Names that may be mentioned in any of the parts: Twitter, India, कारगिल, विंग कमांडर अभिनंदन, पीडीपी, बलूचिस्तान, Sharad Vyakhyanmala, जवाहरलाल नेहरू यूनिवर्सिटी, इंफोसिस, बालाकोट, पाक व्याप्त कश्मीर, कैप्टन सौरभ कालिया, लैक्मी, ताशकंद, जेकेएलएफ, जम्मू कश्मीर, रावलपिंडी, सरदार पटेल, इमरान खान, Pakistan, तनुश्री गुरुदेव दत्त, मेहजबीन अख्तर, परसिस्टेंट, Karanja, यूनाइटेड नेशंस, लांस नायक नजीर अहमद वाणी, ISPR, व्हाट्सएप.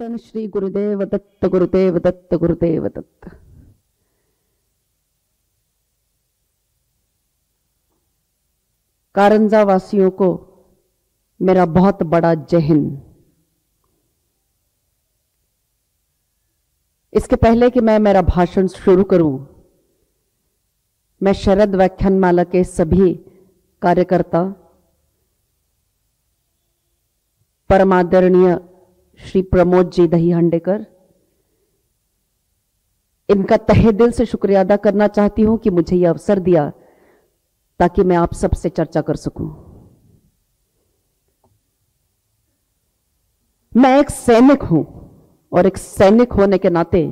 तनुश्री गुरुदेव दत्त गुरुदेव दत्त गुरुदेव दत्त। कारंजा वासियों को मेरा बहुत बड़ा जय हिंद। इसके पहले कि मैं मेरा भाषण शुरू करूं, मैं शरद व्याख्यानमाला के सभी कार्यकर्ता, परमादरणीय श्री प्रमोद जेठाहिंदेकर, इनका तहे दिल से शुक्रिया अदा करना चाहती हूं कि मुझे यह अवसर दिया ताकि मैं आप सबसे चर्चा कर सकूं। मैं एक सैनिक हूं और एक सैनिक होने के नाते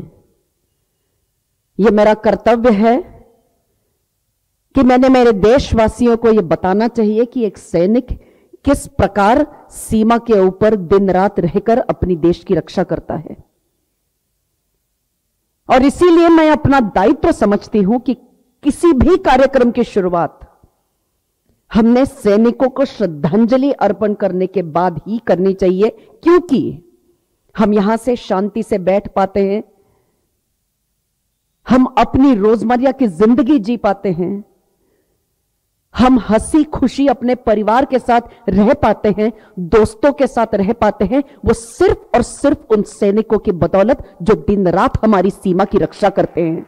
यह मेरा कर्तव्य है कि मैंने मेरे देशवासियों को यह बताना चाहिए कि एक सैनिक किस प्रकार सीमा के ऊपर दिन रात रहकर अपनी देश की रक्षा करता है। और इसीलिए मैं अपना दायित्व समझती हूं कि किसी भी कार्यक्रम की शुरुआत हमने सैनिकों को श्रद्धांजलि अर्पण करने के बाद ही करनी चाहिए, क्योंकि हम यहां से शांति से बैठ पाते हैं, हम अपनी रोजमर्रा की जिंदगी जी पाते हैं, हम हंसी खुशी अपने परिवार के साथ रह पाते हैं, दोस्तों के साथ रह पाते हैं। वो सिर्फ और सिर्फ उन सैनिकों की बदौलत जो दिन रात हमारी सीमा की रक्षा करते हैं।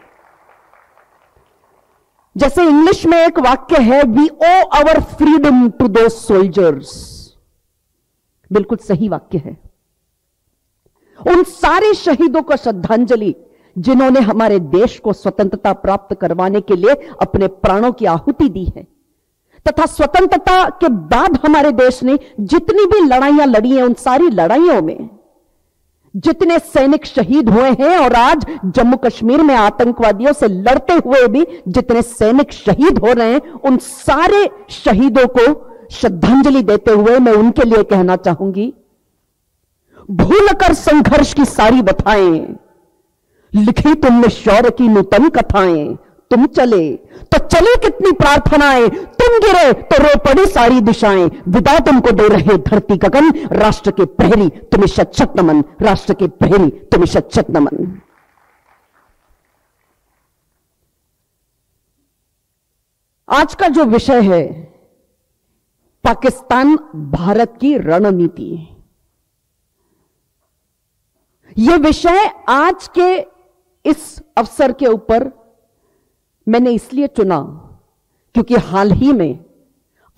जैसे इंग्लिश में एक वाक्य है, we owe our freedom to दो सोल्जर्स, बिल्कुल सही वाक्य है। उन सारे शहीदों को श्रद्धांजलि जिन्होंने हमारे देश को स्वतंत्रता प्राप्त करवाने के लिए अपने प्राणों की आहुति दी है, तथा स्वतंत्रता के बाद हमारे देश ने जितनी भी लड़ाइयां लड़ी हैं, उन सारी लड़ाइयों में जितने सैनिक शहीद हुए हैं, और आज जम्मू कश्मीर में आतंकवादियों से लड़ते हुए भी जितने सैनिक शहीद हो रहे हैं, उन सारे शहीदों को श्रद्धांजलि देते हुए मैं उनके लिए कहना चाहूंगी, भूलकर संघर्ष की सारी बथाएं, लिखी तुमने शौर्य की नूतन कथाएं। तुम चले तो चले कितनी प्रार्थनाएं, तुम गिरे तो रो पड़ी सारी दिशाएं। विदा तुमको दे रहे धरती गगन, राष्ट्र के प्रहरी तुम्हें सशक्त नमन, राष्ट्र के प्रहरी तुम्हें सशक्त नमन। आज का जो विषय है, पाकिस्तान भारत की रणनीति, यह विषय आज के इस अवसर के ऊपर मैंने इसलिए चुना क्योंकि हाल ही में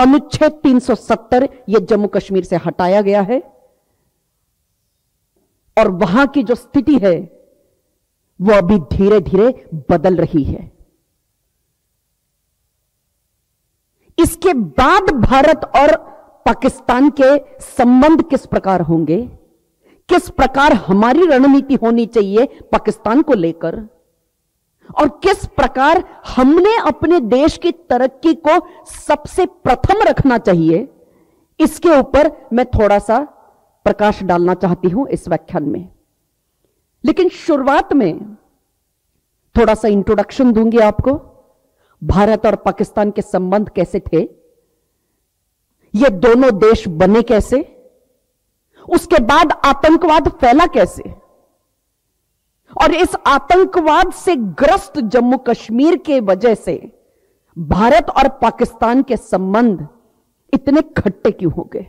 अनुच्छेद 370 ये जम्मू कश्मीर से हटाया गया है, और वहां की जो स्थिति है वो अभी धीरे धीरे बदल रही है। इसके बाद भारत और पाकिस्तान के संबंध किस प्रकार होंगे, किस प्रकार हमारी रणनीति होनी चाहिए पाकिस्तान को लेकर, और किस प्रकार हमने अपने देश की तरक्की को सबसे प्रथम रखना चाहिए, इसके ऊपर मैं थोड़ा सा प्रकाश डालना चाहती हूं इस व्याख्यान में। लेकिन शुरुआत में थोड़ा सा इंट्रोडक्शन दूंगी आपको, भारत और पाकिस्तान के संबंध कैसे थे, ये दोनों देश बने कैसे, उसके बाद आतंकवाद फैला कैसे, और इस आतंकवाद से ग्रस्त जम्मू कश्मीर के वजह से भारत और पाकिस्तान के संबंध इतने खट्टे क्यों हो गए।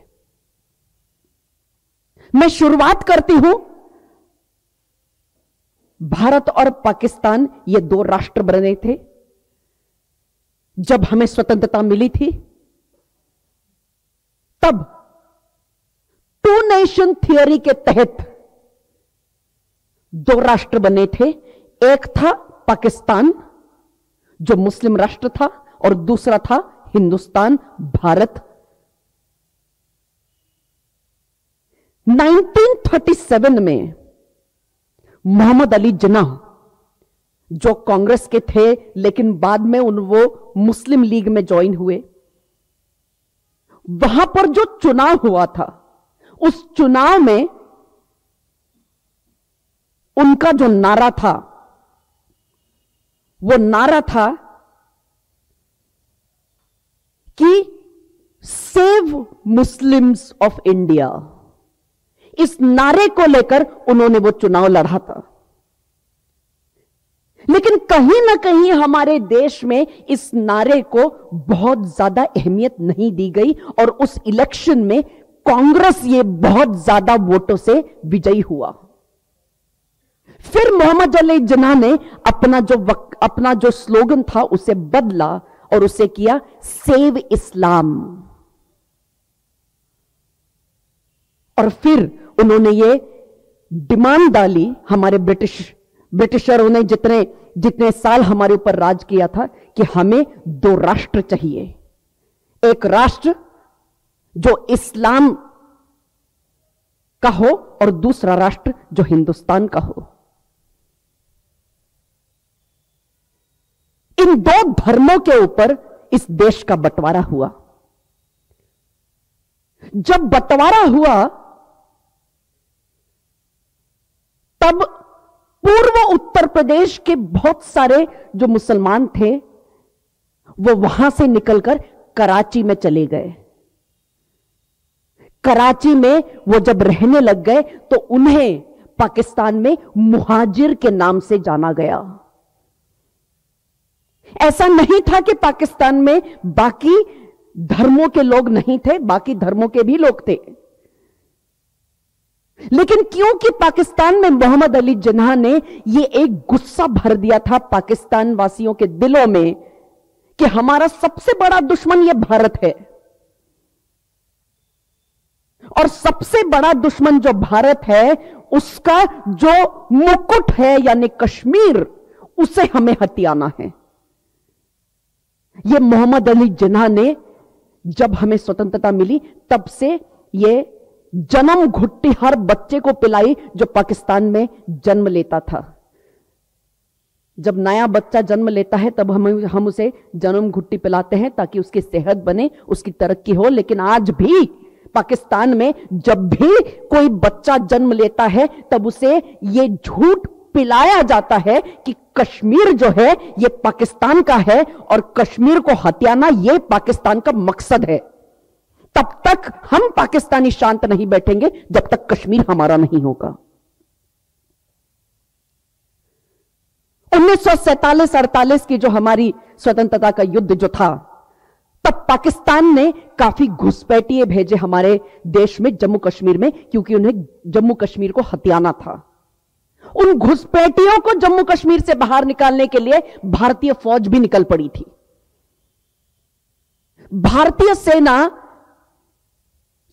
मैं शुरुआत करती हूं, भारत और पाकिस्तान ये दो राष्ट्र बने थे जब हमें स्वतंत्रता मिली थी। तब टू नेशन थियोरी के तहत दो राष्ट्र बने थे, एक था पाकिस्तान जो मुस्लिम राष्ट्र था, और दूसरा था हिंदुस्तान भारत। 1937 में मोहम्मद अली जिन्ना, जो कांग्रेस के थे लेकिन बाद में वो मुस्लिम लीग में ज्वाइन हुए, वहां पर जो चुनाव हुआ था, उस चुनाव में उनका जो नारा था, वो नारा था कि सेव मुस्लिम्स ऑफ इंडिया। इस नारे को लेकर उन्होंने वो चुनाव लड़ा था। लेकिन कहीं ना कहीं हमारे देश में इस नारे को बहुत ज्यादा अहमियत नहीं दी गई और उस इलेक्शन में कांग्रेस ये बहुत ज्यादा वोटों से विजयी हुआ। फिर मोहम्मद अली जिन्ना ने अपना जो स्लोगन था उसे बदला और उसे किया सेव इस्लाम। और फिर उन्होंने ये डिमांड डाली हमारे ब्रिटिशरों ने जितने साल हमारे ऊपर राज किया था कि हमें दो राष्ट्र चाहिए, एक राष्ट्र जो इस्लाम का हो और दूसरा राष्ट्र जो हिंदुस्तान का हो। इन दो धर्मों के ऊपर इस देश का बंटवारा हुआ। जब बंटवारा हुआ तब पूर्व उत्तर प्रदेश के बहुत सारे जो मुसलमान थे वो वहां से निकलकर कराची में चले गए। कराची में वो जब रहने लग गए तो उन्हें पाकिस्तान में मुहाजिर के नाम से जाना गया। ऐसा नहीं था कि पाकिस्तान में बाकी धर्मों के लोग नहीं थे, बाकी धर्मों के भी लोग थे, लेकिन क्योंकि पाकिस्तान में मोहम्मद अली जिन्ना ने ये एक गुस्सा भर दिया था पाकिस्तान वासियों के दिलों में कि हमारा सबसे बड़ा दुश्मन ये भारत है और सबसे बड़ा दुश्मन जो भारत है उसका जो मुकुट है यानी कश्मीर उसे हमें हथियाना है। ये मोहम्मद अली जिन्ना ने जब हमें स्वतंत्रता मिली तब से ये जन्म घुट्टी हर बच्चे को पिलाई जो पाकिस्तान में जन्म लेता था। जब नया बच्चा जन्म लेता है तब हम उसे जन्म घुट्टी पिलाते हैं ताकि उसकी सेहत बने, उसकी तरक्की हो। लेकिन आज भी पाकिस्तान में जब भी कोई बच्चा जन्म लेता है तब उसे ये झूठ पिलाया जाता है कि कश्मीर जो है ये पाकिस्तान का है और कश्मीर को हथियाना ये पाकिस्तान का मकसद है। तब तक हम पाकिस्तानी शांत नहीं बैठेंगे जब तक कश्मीर हमारा नहीं होगा। 1947-48 की जो हमारी स्वतंत्रता का युद्ध जो था तब पाकिस्तान ने काफी घुसपैठिए भेजे हमारे देश में जम्मू कश्मीर में, क्योंकि उन्हें जम्मू कश्मीर को हथियाना था। उन घुसपैठियों को जम्मू कश्मीर से बाहर निकालने के लिए भारतीय फौज भी निकल पड़ी थी। भारतीय सेना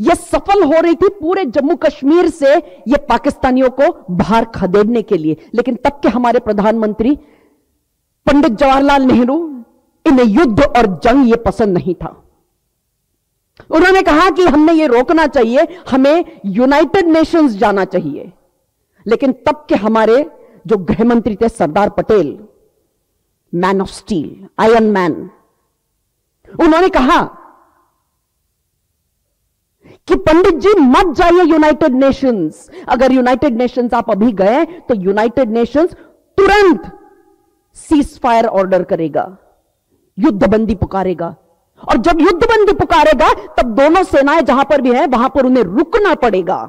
यह सफल हो रही थी पूरे जम्मू कश्मीर से यह पाकिस्तानियों को बाहर खदेड़ने के लिए, लेकिन तब के हमारे प्रधानमंत्री पंडित जवाहरलाल नेहरू इन्हें युद्ध और जंग ये पसंद नहीं था। उन्होंने कहा कि हमने ये रोकना चाहिए, हमें यूनाइटेड नेशंस जाना चाहिए। लेकिन तब के हमारे जो गृह मंत्री थे सरदार पटेल, man of steel, iron man, उन्होंने कहा कि पंडित जी मत जाइए यूनाइटेड नेशंस। अगर यूनाइटेड नेशंस आप अभी गए तो यूनाइटेड नेशंस तुरंत सीज फायर ऑर्डर करेगा, युद्धबंदी पुकारेगा, और जब युद्धबंदी पुकारेगा तब दोनों सेनाएं जहां पर भी हैं वहां पर उन्हें रुकना पड़ेगा।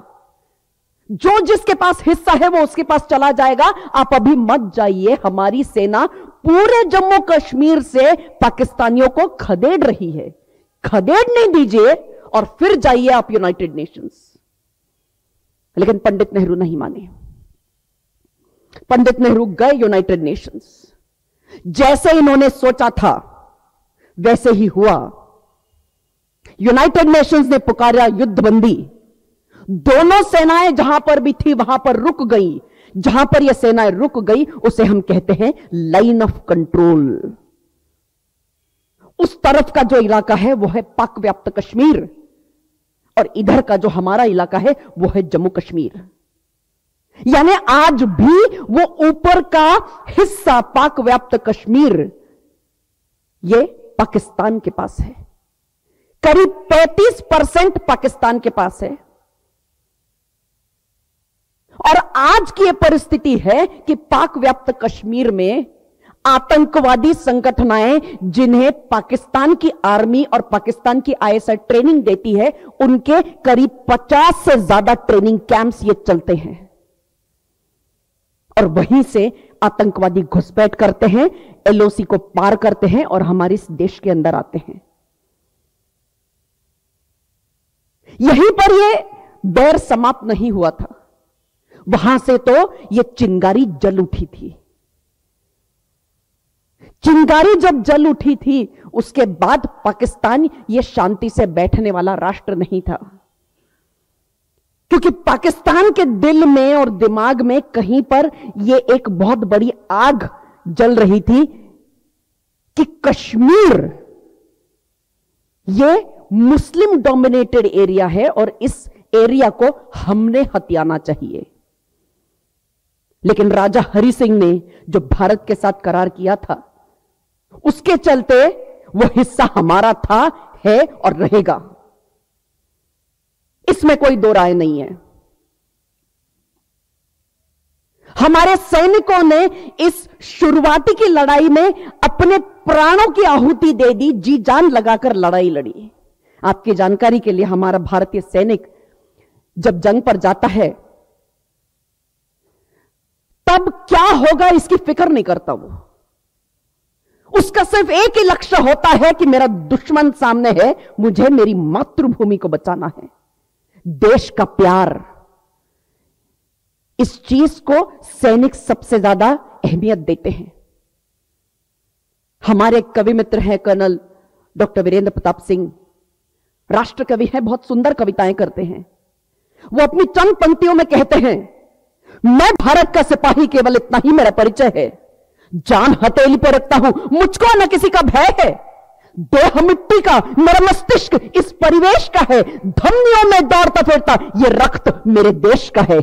जो जिसके पास हिस्सा है वो उसके पास चला जाएगा, आप अभी मत जाइए, हमारी सेना पूरे जम्मू कश्मीर से पाकिस्तानियों को खदेड़ रही है, खदेड़ने दीजिए और फिर जाइए आप यूनाइटेड नेशंस। लेकिन पंडित नेहरू नहीं माने। पंडित नेहरू गए यूनाइटेड नेशंस, जैसे इन्होंने सोचा था वैसे ही हुआ। यूनाइटेड नेशंस ने पुकारा युद्धबंदी, दोनों सेनाएं जहां पर भी थी वहां पर रुक गई। जहां पर यह सेनाएं रुक गई उसे हम कहते हैं लाइन ऑफ कंट्रोल। उस तरफ का जो इलाका है वो है पाक व्याप्त कश्मीर और इधर का जो हमारा इलाका है वो है जम्मू कश्मीर। यानी आज भी वो ऊपर का हिस्सा पाक व्याप्त कश्मीर ये पाकिस्तान के पास है, करीब 35% पाकिस्तान के पास है। और आज की यह परिस्थिति है कि पाक व्याप्त कश्मीर में आतंकवादी संगठनाएं जिन्हें पाकिस्तान की आर्मी और पाकिस्तान की ISI ट्रेनिंग देती है, उनके करीब 50 से ज्यादा ट्रेनिंग कैंप्स ये चलते हैं और वहीं से आतंकवादी घुसपैठ करते हैं, LOC को पार करते हैं और हमारे इस देश के अंदर आते हैं। यहीं पर यह बैर समाप्त नहीं हुआ था, वहां से तो यह चिंगारी जल उठी थी। चिंगारी जब जल उठी थी उसके बाद पाकिस्तान यह शांति से बैठने वाला राष्ट्र नहीं था, क्योंकि पाकिस्तान के दिल में और दिमाग में कहीं पर यह एक बहुत बड़ी आग जल रही थी कि कश्मीर यह मुस्लिम डोमिनेटेड एरिया है और इस एरिया को हमने हथियाना चाहिए। लेकिन राजा हरि सिंह ने जो भारत के साथ करार किया था उसके चलते वो हिस्सा हमारा था, है और रहेगा, इसमें कोई दो राय नहीं है। हमारे सैनिकों ने इस शुरुआती की लड़ाई में अपने प्राणों की आहुति दे दी, जी जान लगाकर लड़ाई लड़ी। आपकी जानकारी के लिए, हमारा भारतीय सैनिक जब जंग पर जाता है तब क्या होगा इसकी फिक्र नहीं करता। वो उसका सिर्फ एक ही लक्ष्य होता है कि मेरा दुश्मन सामने है, मुझे मेरी मातृभूमि को बचाना है। देश का प्यार, इस चीज को सैनिक सबसे ज्यादा अहमियत देते हैं। हमारे कवि मित्र हैं कर्नल डॉ वीरेंद्र प्रताप सिंह, राष्ट्र कवि हैं, बहुत सुंदर कविताएं करते हैं। वो अपनी चंद पंक्तियों में कहते हैं, मैं भारत का सिपाही केवल इतना ही मेरा परिचय है, जान हथेली पर रखता हूं, मुझको न किसी का भय है, देह मिट्टी का, मेरा मस्तिष्क इस परिवेश का है, धमनियों में दौड़ता फिरता ये रक्त मेरे देश का है,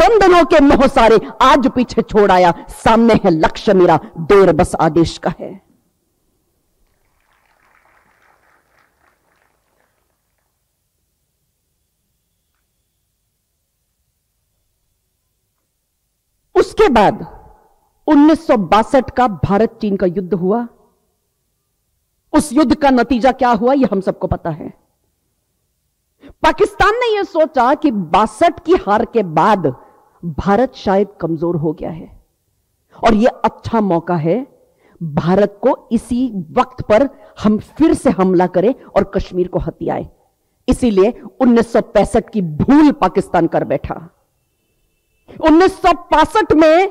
बंधनों के मोह सारे आज पीछे छोड़ आया, सामने है लक्ष्य मेरा, देर बस आदेश का है। उसके बाद 1962 का भारत चीन का युद्ध हुआ। उस युद्ध का नतीजा क्या हुआ यह हम सबको पता है। पाकिस्तान ने यह सोचा कि 62 की हार के बाद भारत शायद कमजोर हो गया है और यह अच्छा मौका है, भारत को इसी वक्त पर हम फिर से हमला करें और कश्मीर को हथियाएं। इसीलिए 1965 की भूल पाकिस्तान कर बैठा। 1965 में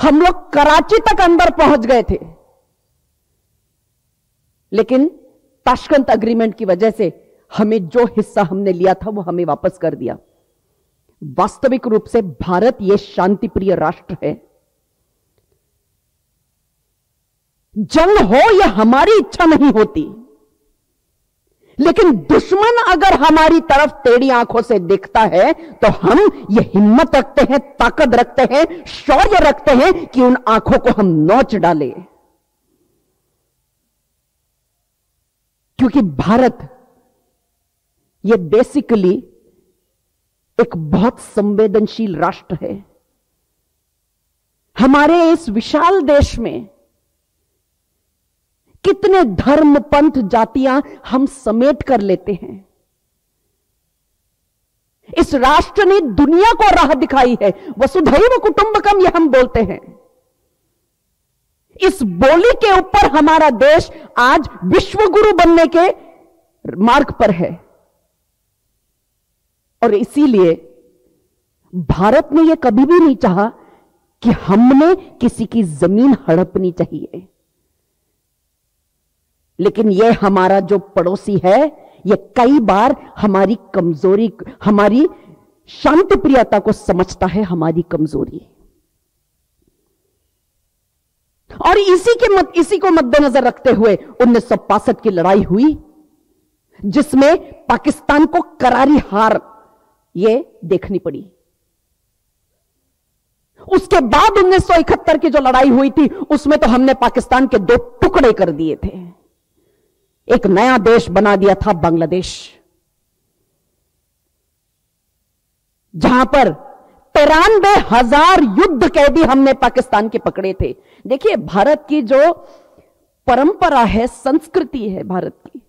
हम लोग कराची तक अंदर पहुंच गए थे, लेकिन ताशकंद अग्रीमेंट की वजह से हमें जो हिस्सा हमने लिया था वो हमें वापस कर दिया। वास्तविक रूप से भारत यह शांति प्रिय राष्ट्र है। जंग हो यह हमारी इच्छा नहीं होती, लेकिन दुश्मन अगर हमारी तरफ टेढ़ी आंखों से देखता है तो हम ये हिम्मत रखते हैं, ताकत रखते हैं, शौर्य रखते हैं कि उन आंखों को हम नोच डालें। क्योंकि भारत ये बेसिकली एक बहुत संवेदनशील राष्ट्र है। हमारे इस विशाल देश में कितने धर्म, पंथ, जातियां हम समेट कर लेते हैं। इस राष्ट्र ने दुनिया को राह दिखाई है, वसुधैव कुटुंबकम ये हम बोलते हैं। इस बोली के ऊपर हमारा देश आज विश्व गुरु बनने के मार्ग पर है और इसीलिए भारत ने यह कभी भी नहीं चाहा कि हमने किसी की जमीन हड़पनी चाहिए। लेकिन यह हमारा जो पड़ोसी है यह कई बार हमारी कमजोरी, हमारी शांति प्रियता को समझता है हमारी कमजोरी, और इसी को मद्देनजर रखते हुए 1965 की लड़ाई हुई, जिसमें पाकिस्तान को करारी हार यह देखनी पड़ी। उसके बाद 1971 की जो लड़ाई हुई थी उसमें तो हमने पाकिस्तान के दो टुकड़े कर दिए थे, एक नया देश बना दिया था बांग्लादेश, जहां पर 93,000 युद्ध कैदी हमने पाकिस्तान के पकड़े थे। देखिए भारत की जो परंपरा है, संस्कृति है भारत की,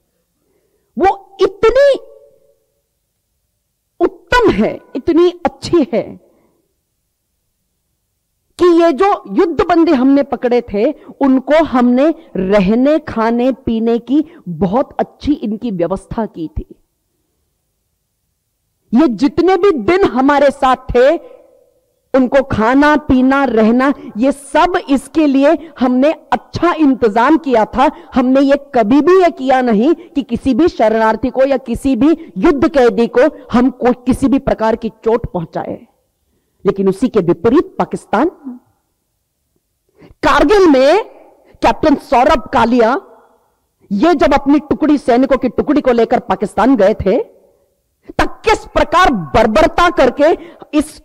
वो इतनी उत्तम है, इतनी अच्छी है कि ये जो युद्ध बंदी हमने पकड़े थे उनको हमने रहने खाने पीने की बहुत अच्छी इनकी व्यवस्था की थी। ये जितने भी दिन हमारे साथ थे उनको खाना पीना रहना ये सब इसके लिए हमने अच्छा इंतजाम किया था। हमने ये कभी भी ये किया नहीं कि किसी भी शरणार्थी को या किसी भी युद्ध कैदी को हम को किसी भी प्रकार की चोट पहुंचाए। लेकिन उसी के विपरीत पाकिस्तान कारगिल में कैप्टन सौरभ कालिया ये जब अपनी टुकड़ी सैनिकों की टुकड़ी को लेकर पाकिस्तान गए थे तब किस प्रकार बर्बरता करके इस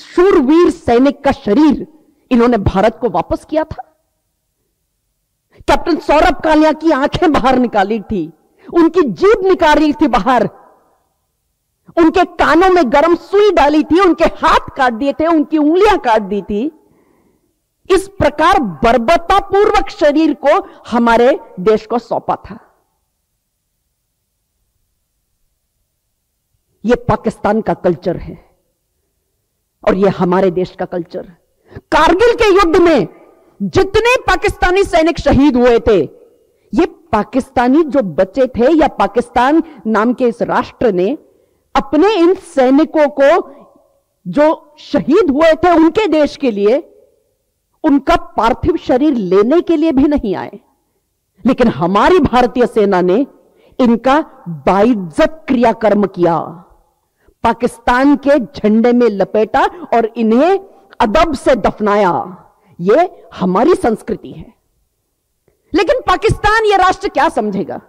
शूरवीर सैनिक का शरीर इन्होंने भारत को वापस किया था। कैप्टन सौरभ कालिया की आंखें बाहर निकाली थी, उनकी जीभ निकाली थी बाहर, उनके कानों में गरम सुई डाली थी, उनके हाथ काट दिए थे, उनकी उंगलियां काट दी थी। इस प्रकार बर्बरता पूर्वक शरीर को हमारे देश को सौंपा था। ये पाकिस्तान का कल्चर है और ये हमारे देश का कल्चर। कारगिल के युद्ध में जितने पाकिस्तानी सैनिक शहीद हुए थे, ये पाकिस्तानी जो बचे थे या पाकिस्तान नाम के इस राष्ट्र ने अपने इन सैनिकों को जो शहीद हुए थे उनके देश के लिए उनका पार्थिव शरीर लेने के लिए भी नहीं आए, लेकिन हमारी भारतीय सेना ने इनका बाइज्जत क्रियाकर्म किया, पाकिस्तान के झंडे में लपेटा और इन्हें अदब से दफनाया। ये हमारी संस्कृति है। लेकिन पाकिस्तान ये राष्ट्र क्या समझेगा?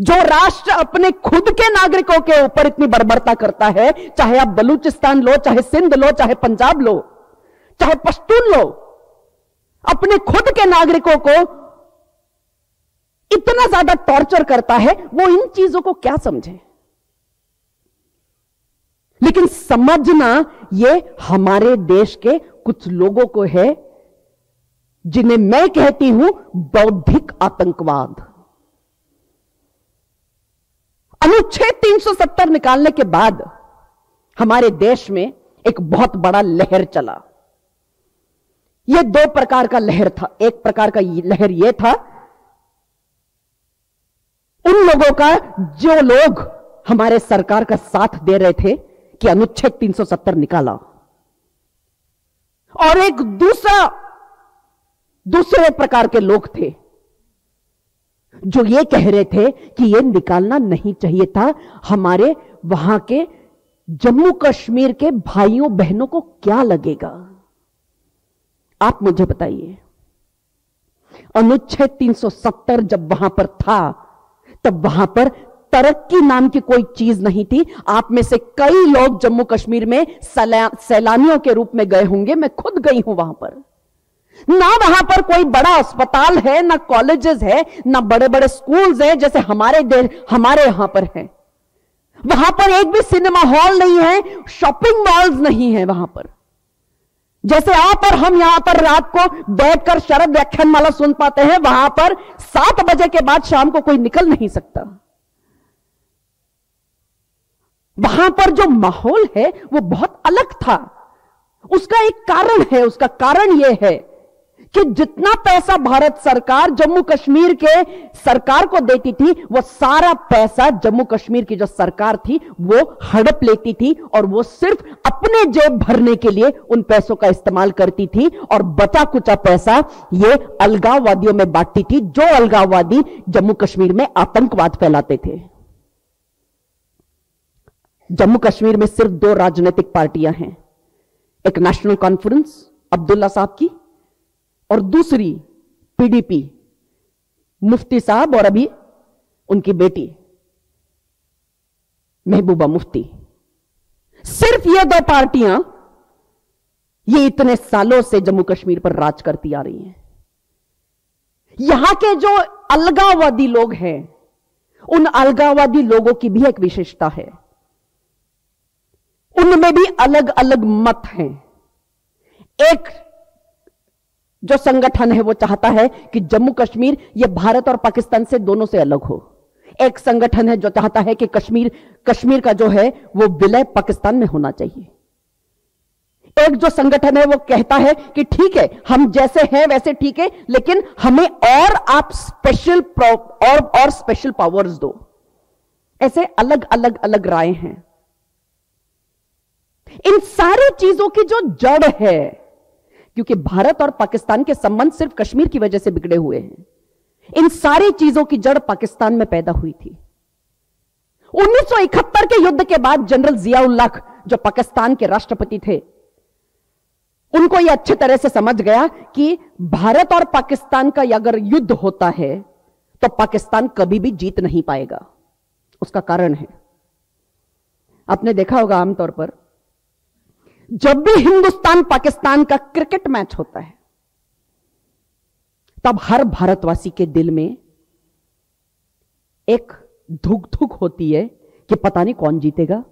जो राष्ट्र अपने खुद के नागरिकों के ऊपर इतनी बर्बरता करता है, चाहे आप बलूचिस्तान लो, चाहे सिंध लो, चाहे पंजाब लो, चाहे पश्तून लो, अपने खुद के नागरिकों को इतना ज्यादा टॉर्चर करता है, वो इन चीजों को क्या समझे? लेकिन समझना ये हमारे देश के कुछ लोगों को है जिन्हें मैं कहती हूं बौद्धिक आतंकवाद। अनुच्छेद 370 निकालने के बाद हमारे देश में एक बहुत बड़ा लहर चला। यह दो प्रकार का लहर था। एक प्रकार का लहर यह था उन लोगों का जो लोग हमारे सरकार का साथ दे रहे थे कि अनुच्छेद 370 निकाला, और एक दूसरे प्रकार के लोग थे जो ये कह रहे थे कि ये निकालना नहीं चाहिए था, हमारे वहां के जम्मू कश्मीर के भाइयों बहनों को क्या लगेगा। आप मुझे बताइए, अनुच्छेद 370 जब वहां पर था तब वहां पर तरक्की नाम की कोई चीज नहीं थी। आप में से कई लोग जम्मू कश्मीर में सैलानियों के रूप में गए होंगे, मैं खुद गई हूं वहां पर। ना वहां पर कोई बड़ा अस्पताल है, ना कॉलेजेस है, ना बड़े बड़े स्कूल्स हैं जैसे हमारे यहां पर हैं। वहां पर एक भी सिनेमा हॉल नहीं है, शॉपिंग मॉल्स नहीं है वहां पर। जैसे आप और हम यहां पर रात को बैठकर शरद व्याख्यानमाला सुन पाते हैं, वहां पर 7 बजे के बाद शाम को कोई निकल नहीं सकता। वहां पर जो माहौल है वो बहुत अलग था। उसका एक कारण है, उसका कारण यह है कि जितना पैसा भारत सरकार जम्मू कश्मीर के सरकार को देती थी वो सारा पैसा जम्मू कश्मीर की जो सरकार थी वो हड़प लेती थी, और वो सिर्फ अपने जेब भरने के लिए उन पैसों का इस्तेमाल करती थी, और बचा कुचा पैसा ये अलगाववादियों में बांटती थी जो अलगाववादी जम्मू कश्मीर में आतंकवाद फैलाते थे। जम्मू कश्मीर में सिर्फ 2 राजनीतिक पार्टियां हैं, एक नेशनल कॉन्फ्रेंस अब्दुल्ला साहब की और दूसरी पीडीपी, मुफ्ती साहब और अभी उनकी बेटी महबूबा मुफ्ती। सिर्फ ये 2 पार्टियां ये इतने सालों से जम्मू कश्मीर पर राज करती आ रही हैं। यहां के जो अलगाववादी लोग हैं, उन अलगाववादी लोगों की भी एक विशेषता है। उनमें भी अलग अलग मत हैं। एक जो संगठन है वो चाहता है कि जम्मू कश्मीर ये भारत और पाकिस्तान से दोनों से अलग हो। एक संगठन है जो चाहता है कि कश्मीर का जो है वो विलय पाकिस्तान में होना चाहिए। एक जो संगठन है वो कहता है कि ठीक है हम जैसे हैं वैसे ठीक है, लेकिन हमें और आप स्पेशल और स्पेशल पावर्स दो। ऐसे अलग अलग अलग राय हैं। इन सारी चीजों की जो जड़ है, क्योंकि भारत और पाकिस्तान के संबंध सिर्फ कश्मीर की वजह से बिगड़े हुए हैं, इन सारी चीजों की जड़ पाकिस्तान में पैदा हुई थी। 1971 के युद्ध के बाद जनरल जियाउल हक जो पाकिस्तान के राष्ट्रपति थे, उनको यह अच्छे तरह से समझ गया कि भारत और पाकिस्तान का अगर युद्ध होता है तो पाकिस्तान कभी भी जीत नहीं पाएगा। उसका कारण है, आपने देखा होगा आमतौर पर जब भी हिंदुस्तान पाकिस्तान का क्रिकेट मैच होता है तब हर भारतवासी के दिल में एक धुक धुक होती है कि पता नहीं कौन जीतेगा,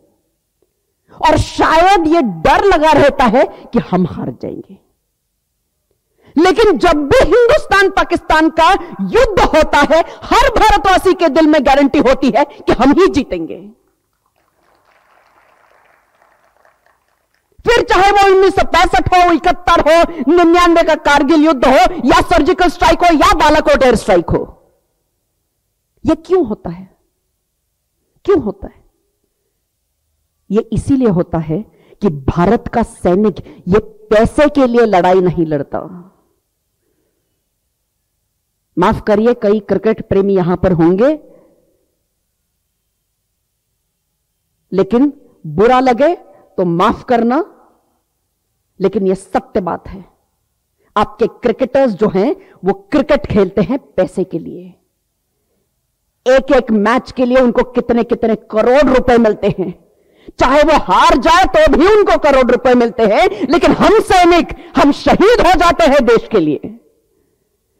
और शायद यह डर लगा रहता है कि हम हार जाएंगे। लेकिन जब भी हिंदुस्तान पाकिस्तान का युद्ध होता है हर भारतवासी के दिल में गारंटी होती है कि हम ही जीतेंगे। फिर चाहे वो 1965 हो, 71 हो, 99 का कारगिल युद्ध हो, या सर्जिकल स्ट्राइक हो, या बालाकोट एयर स्ट्राइक हो। ये क्यों होता है? क्यों होता है? ये इसीलिए होता है कि भारत का सैनिक ये पैसे के लिए लड़ाई नहीं लड़ता। माफ करिए, कई क्रिकेट प्रेमी यहां पर होंगे, लेकिन बुरा लगे तो माफ करना, लेकिन यह सत्य बात है। आपके क्रिकेटर्स जो हैं वो क्रिकेट खेलते हैं पैसे के लिए। एक एक मैच के लिए उनको कितने कितने करोड़ रुपए मिलते हैं। चाहे वो हार जाए तो भी उनको करोड़ रुपए मिलते हैं, लेकिन हम सैनिक, हम शहीद हो जाते हैं देश के लिए।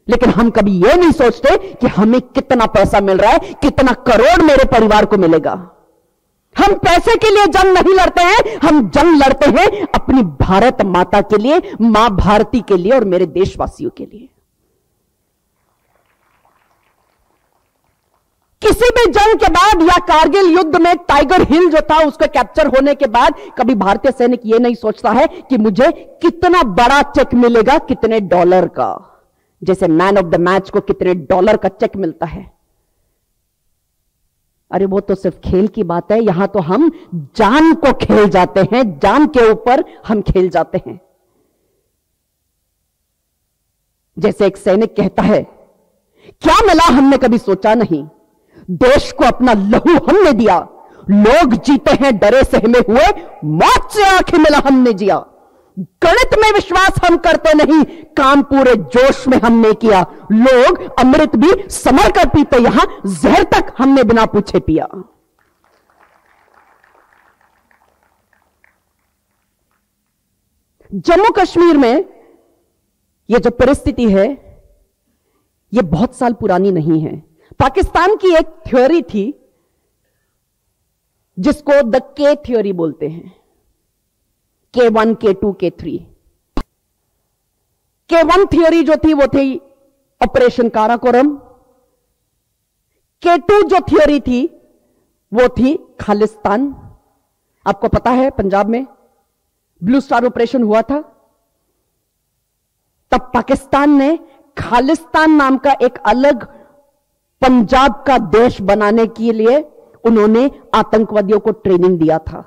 लेकिन हम कभी ये नहीं सोचते कि हमें कितना पैसा मिल रहा है, कितना करोड़ मेरे परिवार को मिलेगा। हम पैसे के लिए जंग नहीं लड़ते हैं, हम जंग लड़ते हैं अपनी भारत माता के लिए, मां भारती के लिए और मेरे देशवासियों के लिए। किसी भी जंग के बाद या कारगिल युद्ध में टाइगर हिल जो था उसके कैप्चर होने के बाद कभी भारतीय सैनिक यह नहीं सोचता है कि मुझे कितना बड़ा चेक मिलेगा, कितने डॉलर का। जैसे मैन ऑफ द मैच को कितने डॉलर का चेक मिलता है, अरे वो तो सिर्फ खेल की बात है। यहां तो हम जान को खेल जाते हैं, जान के ऊपर हम खेल जाते हैं। जैसे एक सैनिक कहता है, क्या मिला हमने कभी सोचा नहीं, देश को अपना लहू हमने दिया, लोग जीते हैं डरे सहमे हुए, मौत से आंखें मिला हमने जिया, गणित में विश्वास हम करते नहीं, काम पूरे जोश में हमने किया, लोग अमृत भी समर कर पीते, यहां जहर तक हमने बिना पूछे पिया। जम्मू कश्मीर में यह जो परिस्थिति है यह बहुत साल पुरानी नहीं है। पाकिस्तान की एक थ्योरी थी जिसको द के थ्योरी बोलते हैं, K1, K2, K3। K1 theory जो थी वो थी ऑपरेशन काराकोरम। K2 जो थ्योरी थी वो थी खालिस्तान। आपको पता है पंजाब में ब्लू स्टार ऑपरेशन हुआ था, तब पाकिस्तान ने खालिस्तान नाम का एक अलग पंजाब का देश बनाने के लिए उन्होंने आतंकवादियों को ट्रेनिंग दिया था।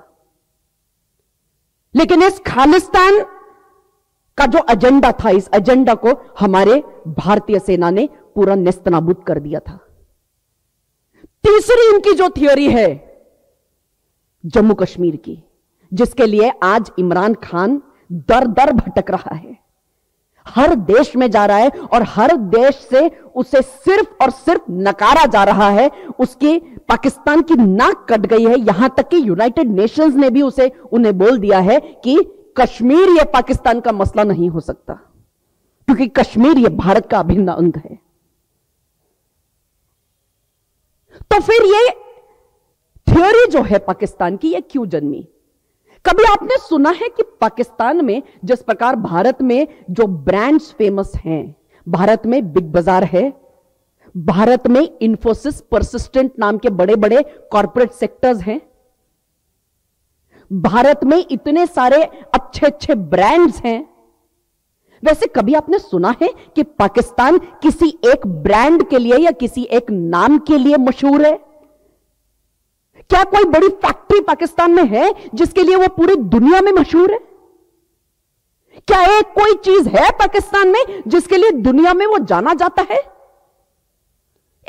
लेकिन इस खालिस्तान का जो एजेंडा था, इस एजेंडा को हमारे भारतीय सेना ने पूरा नेस्तनाबूद कर दिया था। तीसरी उनकी जो थ्योरी है जम्मू कश्मीर की, जिसके लिए आज इमरान खान दर दर भटक रहा है, हर देश में जा रहा है और हर देश से उसे सिर्फ और सिर्फ नकारा जा रहा है। उसकी पाकिस्तान की नाक कट गई है, यहां तक कि यूनाइटेड नेशंस ने भी उसे उन्हें बोल दिया है कि कश्मीर यह पाकिस्तान का मसला नहीं हो सकता, क्योंकि कश्मीर यह भारत का अभिन्न अंग है। तो फिर ये थ्योरी जो है पाकिस्तान की, यह क्यों जन्मी? कभी आपने सुना है कि पाकिस्तान में जिस प्रकार भारत में जो ब्रांड्स फेमस हैं, भारत में बिग बाजार है, भारत में इंफोसिस, परसिस्टेंट नाम के बड़े बड़े कॉर्पोरेट सेक्टर्स हैं, भारत में इतने सारे अच्छे अच्छे ब्रांड्स हैं, वैसे कभी आपने सुना है कि पाकिस्तान किसी एक ब्रांड के लिए या किसी एक नाम के लिए मशहूर है? क्या कोई बड़ी फैक्ट्री पाकिस्तान में है जिसके लिए वो पूरी दुनिया में मशहूर है? क्या एक कोई चीज है पाकिस्तान में जिसके लिए दुनिया में वो जाना जाता है?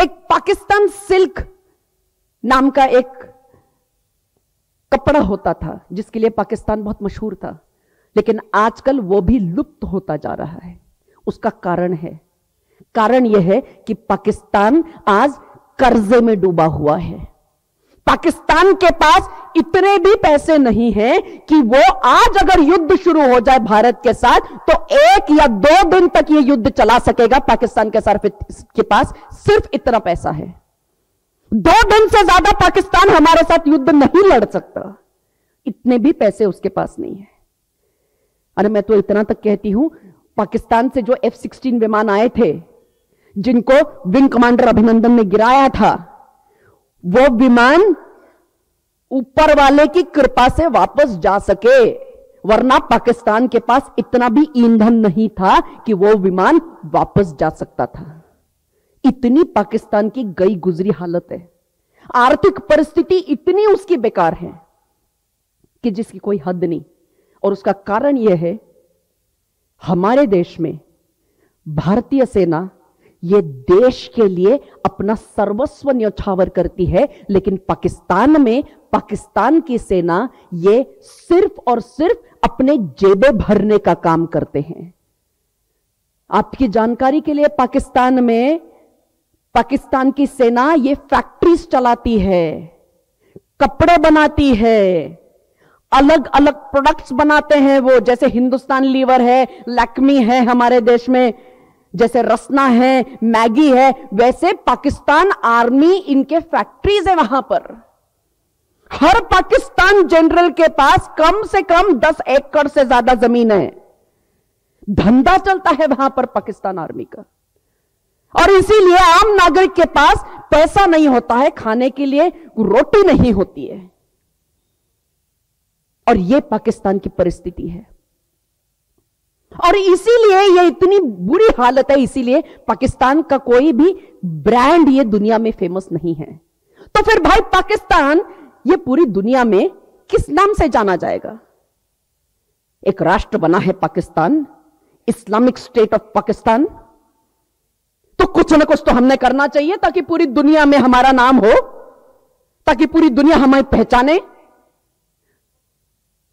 एक पाकिस्तान सिल्क नाम का एक कपड़ा होता था जिसके लिए पाकिस्तान बहुत मशहूर था, लेकिन आजकल वो भी लुप्त होता जा रहा है। उसका कारण है, कारण यह है कि पाकिस्तान आज कर्जे में डूबा हुआ है। पाकिस्तान के पास इतने भी पैसे नहीं हैं कि वो आज अगर युद्ध शुरू हो जाए भारत के साथ तो एक या दो दिन तक ये युद्ध चला सकेगा। पाकिस्तान के पास सिर्फ इतना पैसा है, 2 दिन से ज्यादा पाकिस्तान हमारे साथ युद्ध नहीं लड़ सकता, इतने भी पैसे उसके पास नहीं है। अरे मैं तो इतना तक कहती हूं, पाकिस्तान से जो F-16 विमान आए थे जिनको विंग कमांडर अभिनंदन ने गिराया था, वो विमान ऊपर वाले की कृपा से वापस जा सके, वरना पाकिस्तान के पास इतना भी ईंधन नहीं था कि वो विमान वापस जा सकता था। इतनी पाकिस्तान की गई गुजरी हालत है, आर्थिक परिस्थिति इतनी उसकी बेकार है कि जिसकी कोई हद नहीं। और उसका कारण यह है, हमारे देश में भारतीय सेना ये देश के लिए अपना सर्वस्व न्यौछावर करती है, लेकिन पाकिस्तान में पाकिस्तान की सेना ये सिर्फ और सिर्फ अपने जेबें भरने का काम करते हैं। आपकी जानकारी के लिए, पाकिस्तान में पाकिस्तान की सेना ये फैक्ट्रीज चलाती है, कपड़े बनाती है, अलग अलग प्रोडक्ट्स बनाते हैं वो, जैसे हिंदुस्तान लीवर है, लैक्मी है हमारे देश में, जैसे रसना है, मैगी है, वैसे पाकिस्तान आर्मी इनके फैक्ट्रीज है। वहां पर हर पाकिस्तान जनरल के पास कम से कम 10 एकड़ से ज्यादा जमीन है, धंधा चलता है वहां पर पाकिस्तान आर्मी का। और इसीलिए आम नागरिक के पास पैसा नहीं होता है, खाने के लिए रोटी नहीं होती है, और यह पाकिस्तान की परिस्थिति है। और इसीलिए ये इतनी बुरी हालत है, इसीलिए पाकिस्तान का कोई भी ब्रांड ये दुनिया में फेमस नहीं है। तो फिर भाई पाकिस्तान ये पूरी दुनिया में किस नाम से जाना जाएगा? एक राष्ट्र बना है Pakistan, Islamic state of Pakistan, तो कुछ ना कुछ तो हमने करना चाहिए ताकि पूरी दुनिया में हमारा नाम हो, ताकि पूरी दुनिया हमें पहचाने।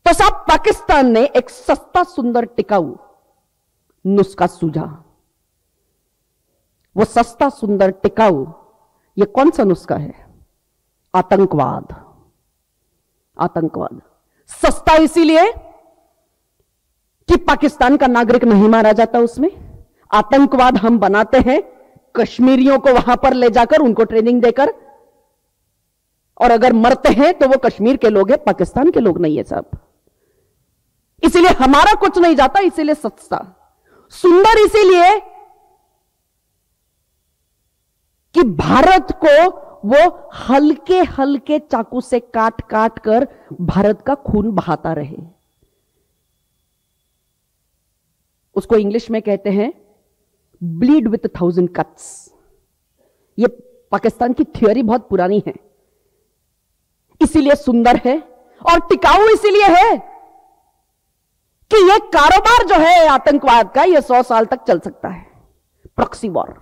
तो साहब पाकिस्तान ने एक सस्ता, सुंदर, टिकाऊ नुस्खा सूझा। वो सस्ता, सुंदर, टिकाऊ ये कौन सा नुस्खा है? आतंकवाद। आतंकवाद सस्ता इसीलिए कि पाकिस्तान का नागरिक नहीं मारा जाता उसमें। आतंकवाद हम बनाते हैं कश्मीरियों को वहां पर ले जाकर, उनको ट्रेनिंग देकर, और अगर मरते हैं तो वो कश्मीर के लोग हैं, पाकिस्तान के लोग नहीं है साहब। इसीलिए हमारा कुछ नहीं जाता, इसीलिए सस्ता। सुंदर इसीलिए कि भारत को वो हल्के हल्के चाकू से काट काट कर भारत का खून बहाता रहे। उसको इंग्लिश में कहते हैं ब्लीड विथ 1000 कट्स। ये पाकिस्तान की थियोरी बहुत पुरानी है, इसीलिए सुंदर है। और टिकाऊ इसीलिए है कि यह कारोबार जो है आतंकवाद का, यह 100 साल तक चल सकता है। प्रॉक्सी वॉर,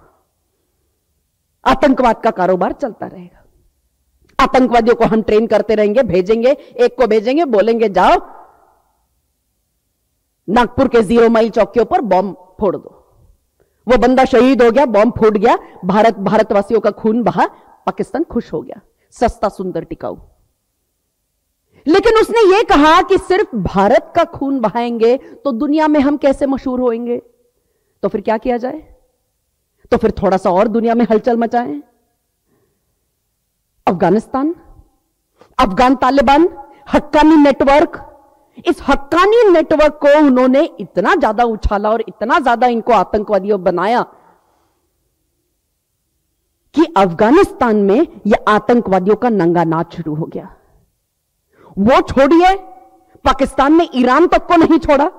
आतंकवाद का कारोबार चलता रहेगा। आतंकवादियों को हम ट्रेन करते रहेंगे, भेजेंगे, एक को भेजेंगे, बोलेंगे जाओ नागपुर के 0 माइल चौकियों पर बॉम्ब फोड़ दो। वो बंदा शहीद हो गया, बॉम्ब फूट गया, भारतवासियों का खून बहा, पाकिस्तान खुश हो गया। सस्ता, सुंदर, टिकाऊ। लेकिन उसने यह कहा कि सिर्फ भारत का खून बहाएंगे तो दुनिया में हम कैसे मशहूर होएंगे? तो फिर क्या किया जाए? तो फिर थोड़ा सा और दुनिया में हलचल मचाएं। अफगानिस्तान, अफगान तालिबान, हक्कानी नेटवर्क, इस हक्कानी नेटवर्क को उन्होंने इतना ज्यादा उछाला और इतना ज्यादा इनको आतंकवादियों बनाया कि अफगानिस्तान में यह आतंकवादियों का नंगा नाच शुरू हो गया। वो छोड़िए, पाकिस्तान ने ईरान तक को नहीं छोड़ा।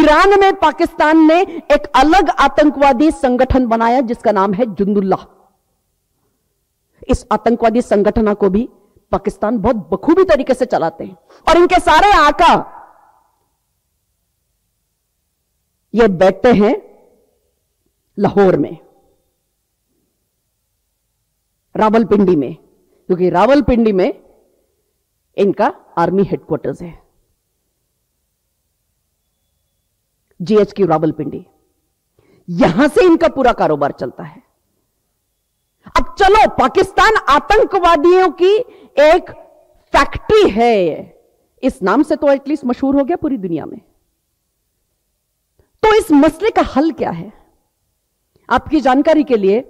ईरान में पाकिस्तान ने एक अलग आतंकवादी संगठन बनाया जिसका नाम है जुंदुल्लाह। इस आतंकवादी संगठन को भी पाकिस्तान बहुत बखूबी तरीके से चलाते हैं और इनके सारे आका ये बैठते हैं लाहौर में, रावलपिंडी में, क्योंकि रावलपिंडी में इनका आर्मी हेडक्वार्टर्स है, जीएचक्यू रावलपिंडी। यहां से इनका पूरा कारोबार चलता है। अब चलो, पाकिस्तान आतंकवादियों की एक फैक्ट्री है, इस नाम से तो एटलीस्ट मशहूर हो गया पूरी दुनिया में। तो इस मसले का हल क्या है? आपकी जानकारी के लिए,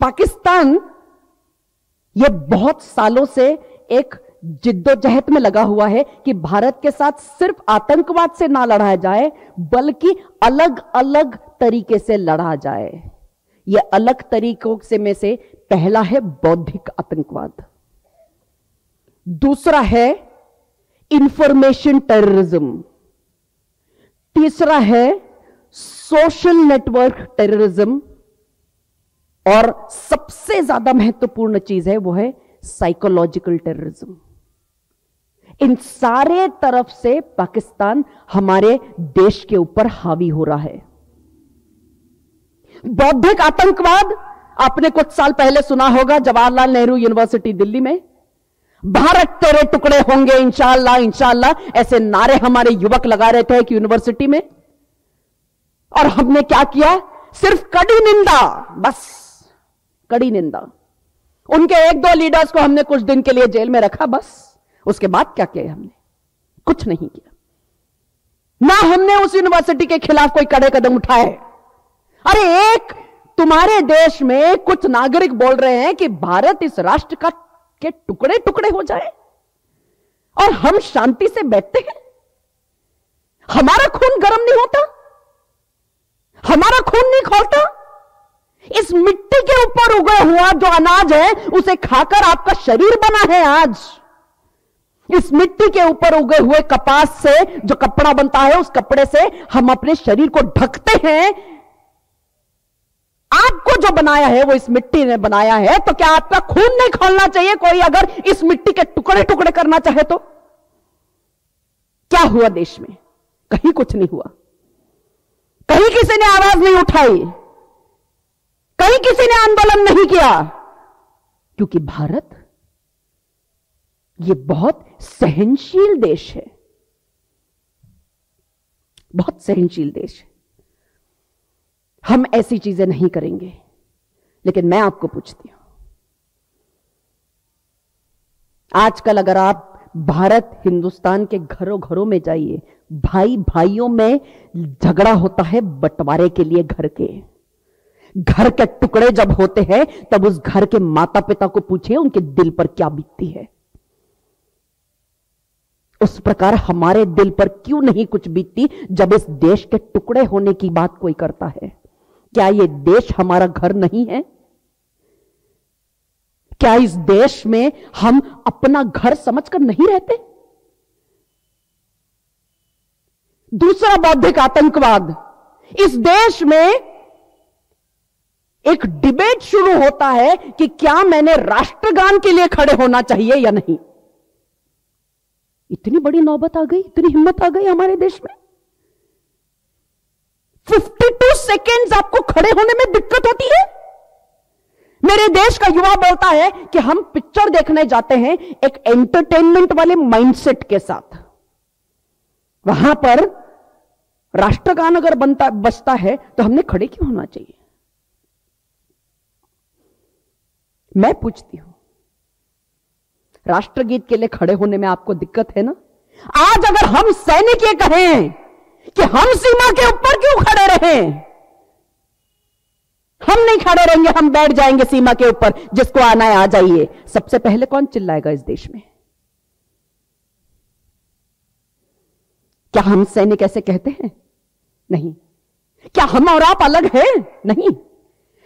पाकिस्तान यह बहुत सालों से एक जिद्दोजहद में लगा हुआ है कि भारत के साथ सिर्फ आतंकवाद से ना लड़ा जाए बल्कि अलग अलग तरीके से लड़ा जाए। यह अलग तरीकों से में से पहला है बौद्धिक आतंकवाद, दूसरा है इंफॉर्मेशन टेररिज्म, तीसरा है सोशल नेटवर्क टेररिज्म, और सबसे ज्यादा महत्वपूर्ण चीज है वो है साइकोलॉजिकल टेररिज्म। इन सारे तरफ से पाकिस्तान हमारे देश के ऊपर हावी हो रहा है। बौद्धिक आतंकवाद आपने कुछ साल पहले सुना होगा, जवाहरलाल नेहरू यूनिवर्सिटी दिल्ली में भारत तेरे टुकड़े होंगे इंशाल्लाह इंशाल्लाह, ऐसे नारे हमारे युवक लगा रहे थे कि यूनिवर्सिटी में। और हमने क्या किया? सिर्फ कड़ी निंदा, बस कड़ी निंदा। उनके एक दो लीडर्स को हमने कुछ दिन के लिए जेल में रखा, बस। उसके बाद क्या किया हमने? कुछ नहीं किया। ना हमने उस यूनिवर्सिटी के खिलाफ कोई कड़े कदम उठाए। अरे एक तुम्हारे देश में कुछ नागरिक बोल रहे हैं कि भारत इस राष्ट्र का के टुकड़े टुकड़े हो जाए और हम शांति से बैठते हैं? हमारा खून गर्म नहीं होता? हमारा खून नहीं खौलता? इस मिट्टी के ऊपर उगा हुआ जो अनाज है उसे खाकर आपका शरीर बना है आज। इस मिट्टी के ऊपर उगे हुए कपास से जो कपड़ा बनता है उस कपड़े से हम अपने शरीर को ढकते हैं। आपको जो बनाया है वो इस मिट्टी ने बनाया है, तो क्या आपका खून नहीं खौलना चाहिए? कोई अगर इस मिट्टी के टुकड़े टुकड़े करना चाहे तो क्या हुआ देश में? कहीं कुछ नहीं हुआ, कहीं किसी ने आवाज नहीं उठाई, कहीं किसी ने आंदोलन नहीं किया, क्योंकि भारत यह बहुत सहनशील देश है, बहुत सहनशील देश है। हम ऐसी चीजें नहीं करेंगे। लेकिन मैं आपको पूछती हूं, आजकल अगर आप भारत हिंदुस्तान के घरों घरों में जाइए, भाई भाइयों में झगड़ा होता है बंटवारे के लिए। घर के टुकड़े जब होते हैं तब उस घर के माता पिता को पूछिए उनके दिल पर क्या बीतती है। उस प्रकार हमारे दिल पर क्यों नहीं कुछ बीतती जब इस देश के टुकड़े होने की बात कोई करता है? क्या यह देश हमारा घर नहीं है? क्या इस देश में हम अपना घर समझकर नहीं रहते? दूसरा बौद्धिक आतंकवाद, इस देश में एक डिबेट शुरू होता है कि क्या मैंने राष्ट्रगान के लिए खड़े होना चाहिए या नहीं। इतनी बड़ी नौबत आ गई, इतनी हिम्मत आ गई हमारे देश में। 52 सेकेंड्स आपको खड़े होने में दिक्कत होती है। मेरे देश का युवा बोलता है कि हम पिक्चर देखने जाते हैं एक एंटरटेनमेंट वाले माइंडसेट के साथ, वहां पर राष्ट्रगान अगर बजता है तो हमने खड़े क्यों होना चाहिए? मैं पूछती हूं, राष्ट्रगीत के लिए खड़े होने में आपको दिक्कत है ना? आज अगर हम सैनिक ये कहें कि हम सीमा के ऊपर क्यों खड़े रहे, हम नहीं खड़े रहेंगे, हम बैठ जाएंगे सीमा के ऊपर, जिसको आना है आ जाइए, सबसे पहले कौन चिल्लाएगा इस देश में? क्या हम सैनिक ऐसे कहते हैं? नहीं। क्या हम और आप अलग हैं? नहीं।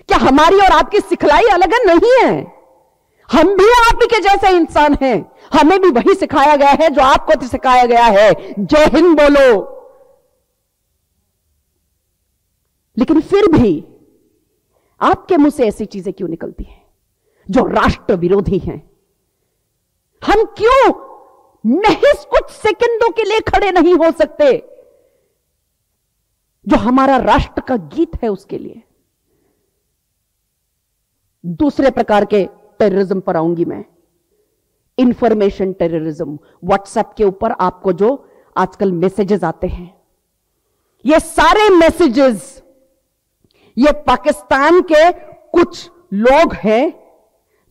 क्या हमारी और आपकी सिखलाई अलग है? नहीं है। हम भी आप ही के जैसे इंसान हैं, हमें भी वही सिखाया गया है जो आपको सिखाया गया है। जय हिंद बोलो। लेकिन फिर भी आपके मुंह से ऐसी चीजें क्यों निकलती हैं जो राष्ट्र विरोधी हैं? हम क्यों महज कुछ सेकंडों के लिए खड़े नहीं हो सकते जो हमारा राष्ट्र का गीत है उसके लिए? दूसरे प्रकार के टेररिज्म पर आऊंगी मैं, इंफॉर्मेशन टेररिज्म। व्हाट्सएप के ऊपर आपको जो आजकल मैसेजेस आते हैं, ये सारे मैसेजेस ये पाकिस्तान के कुछ लोग हैं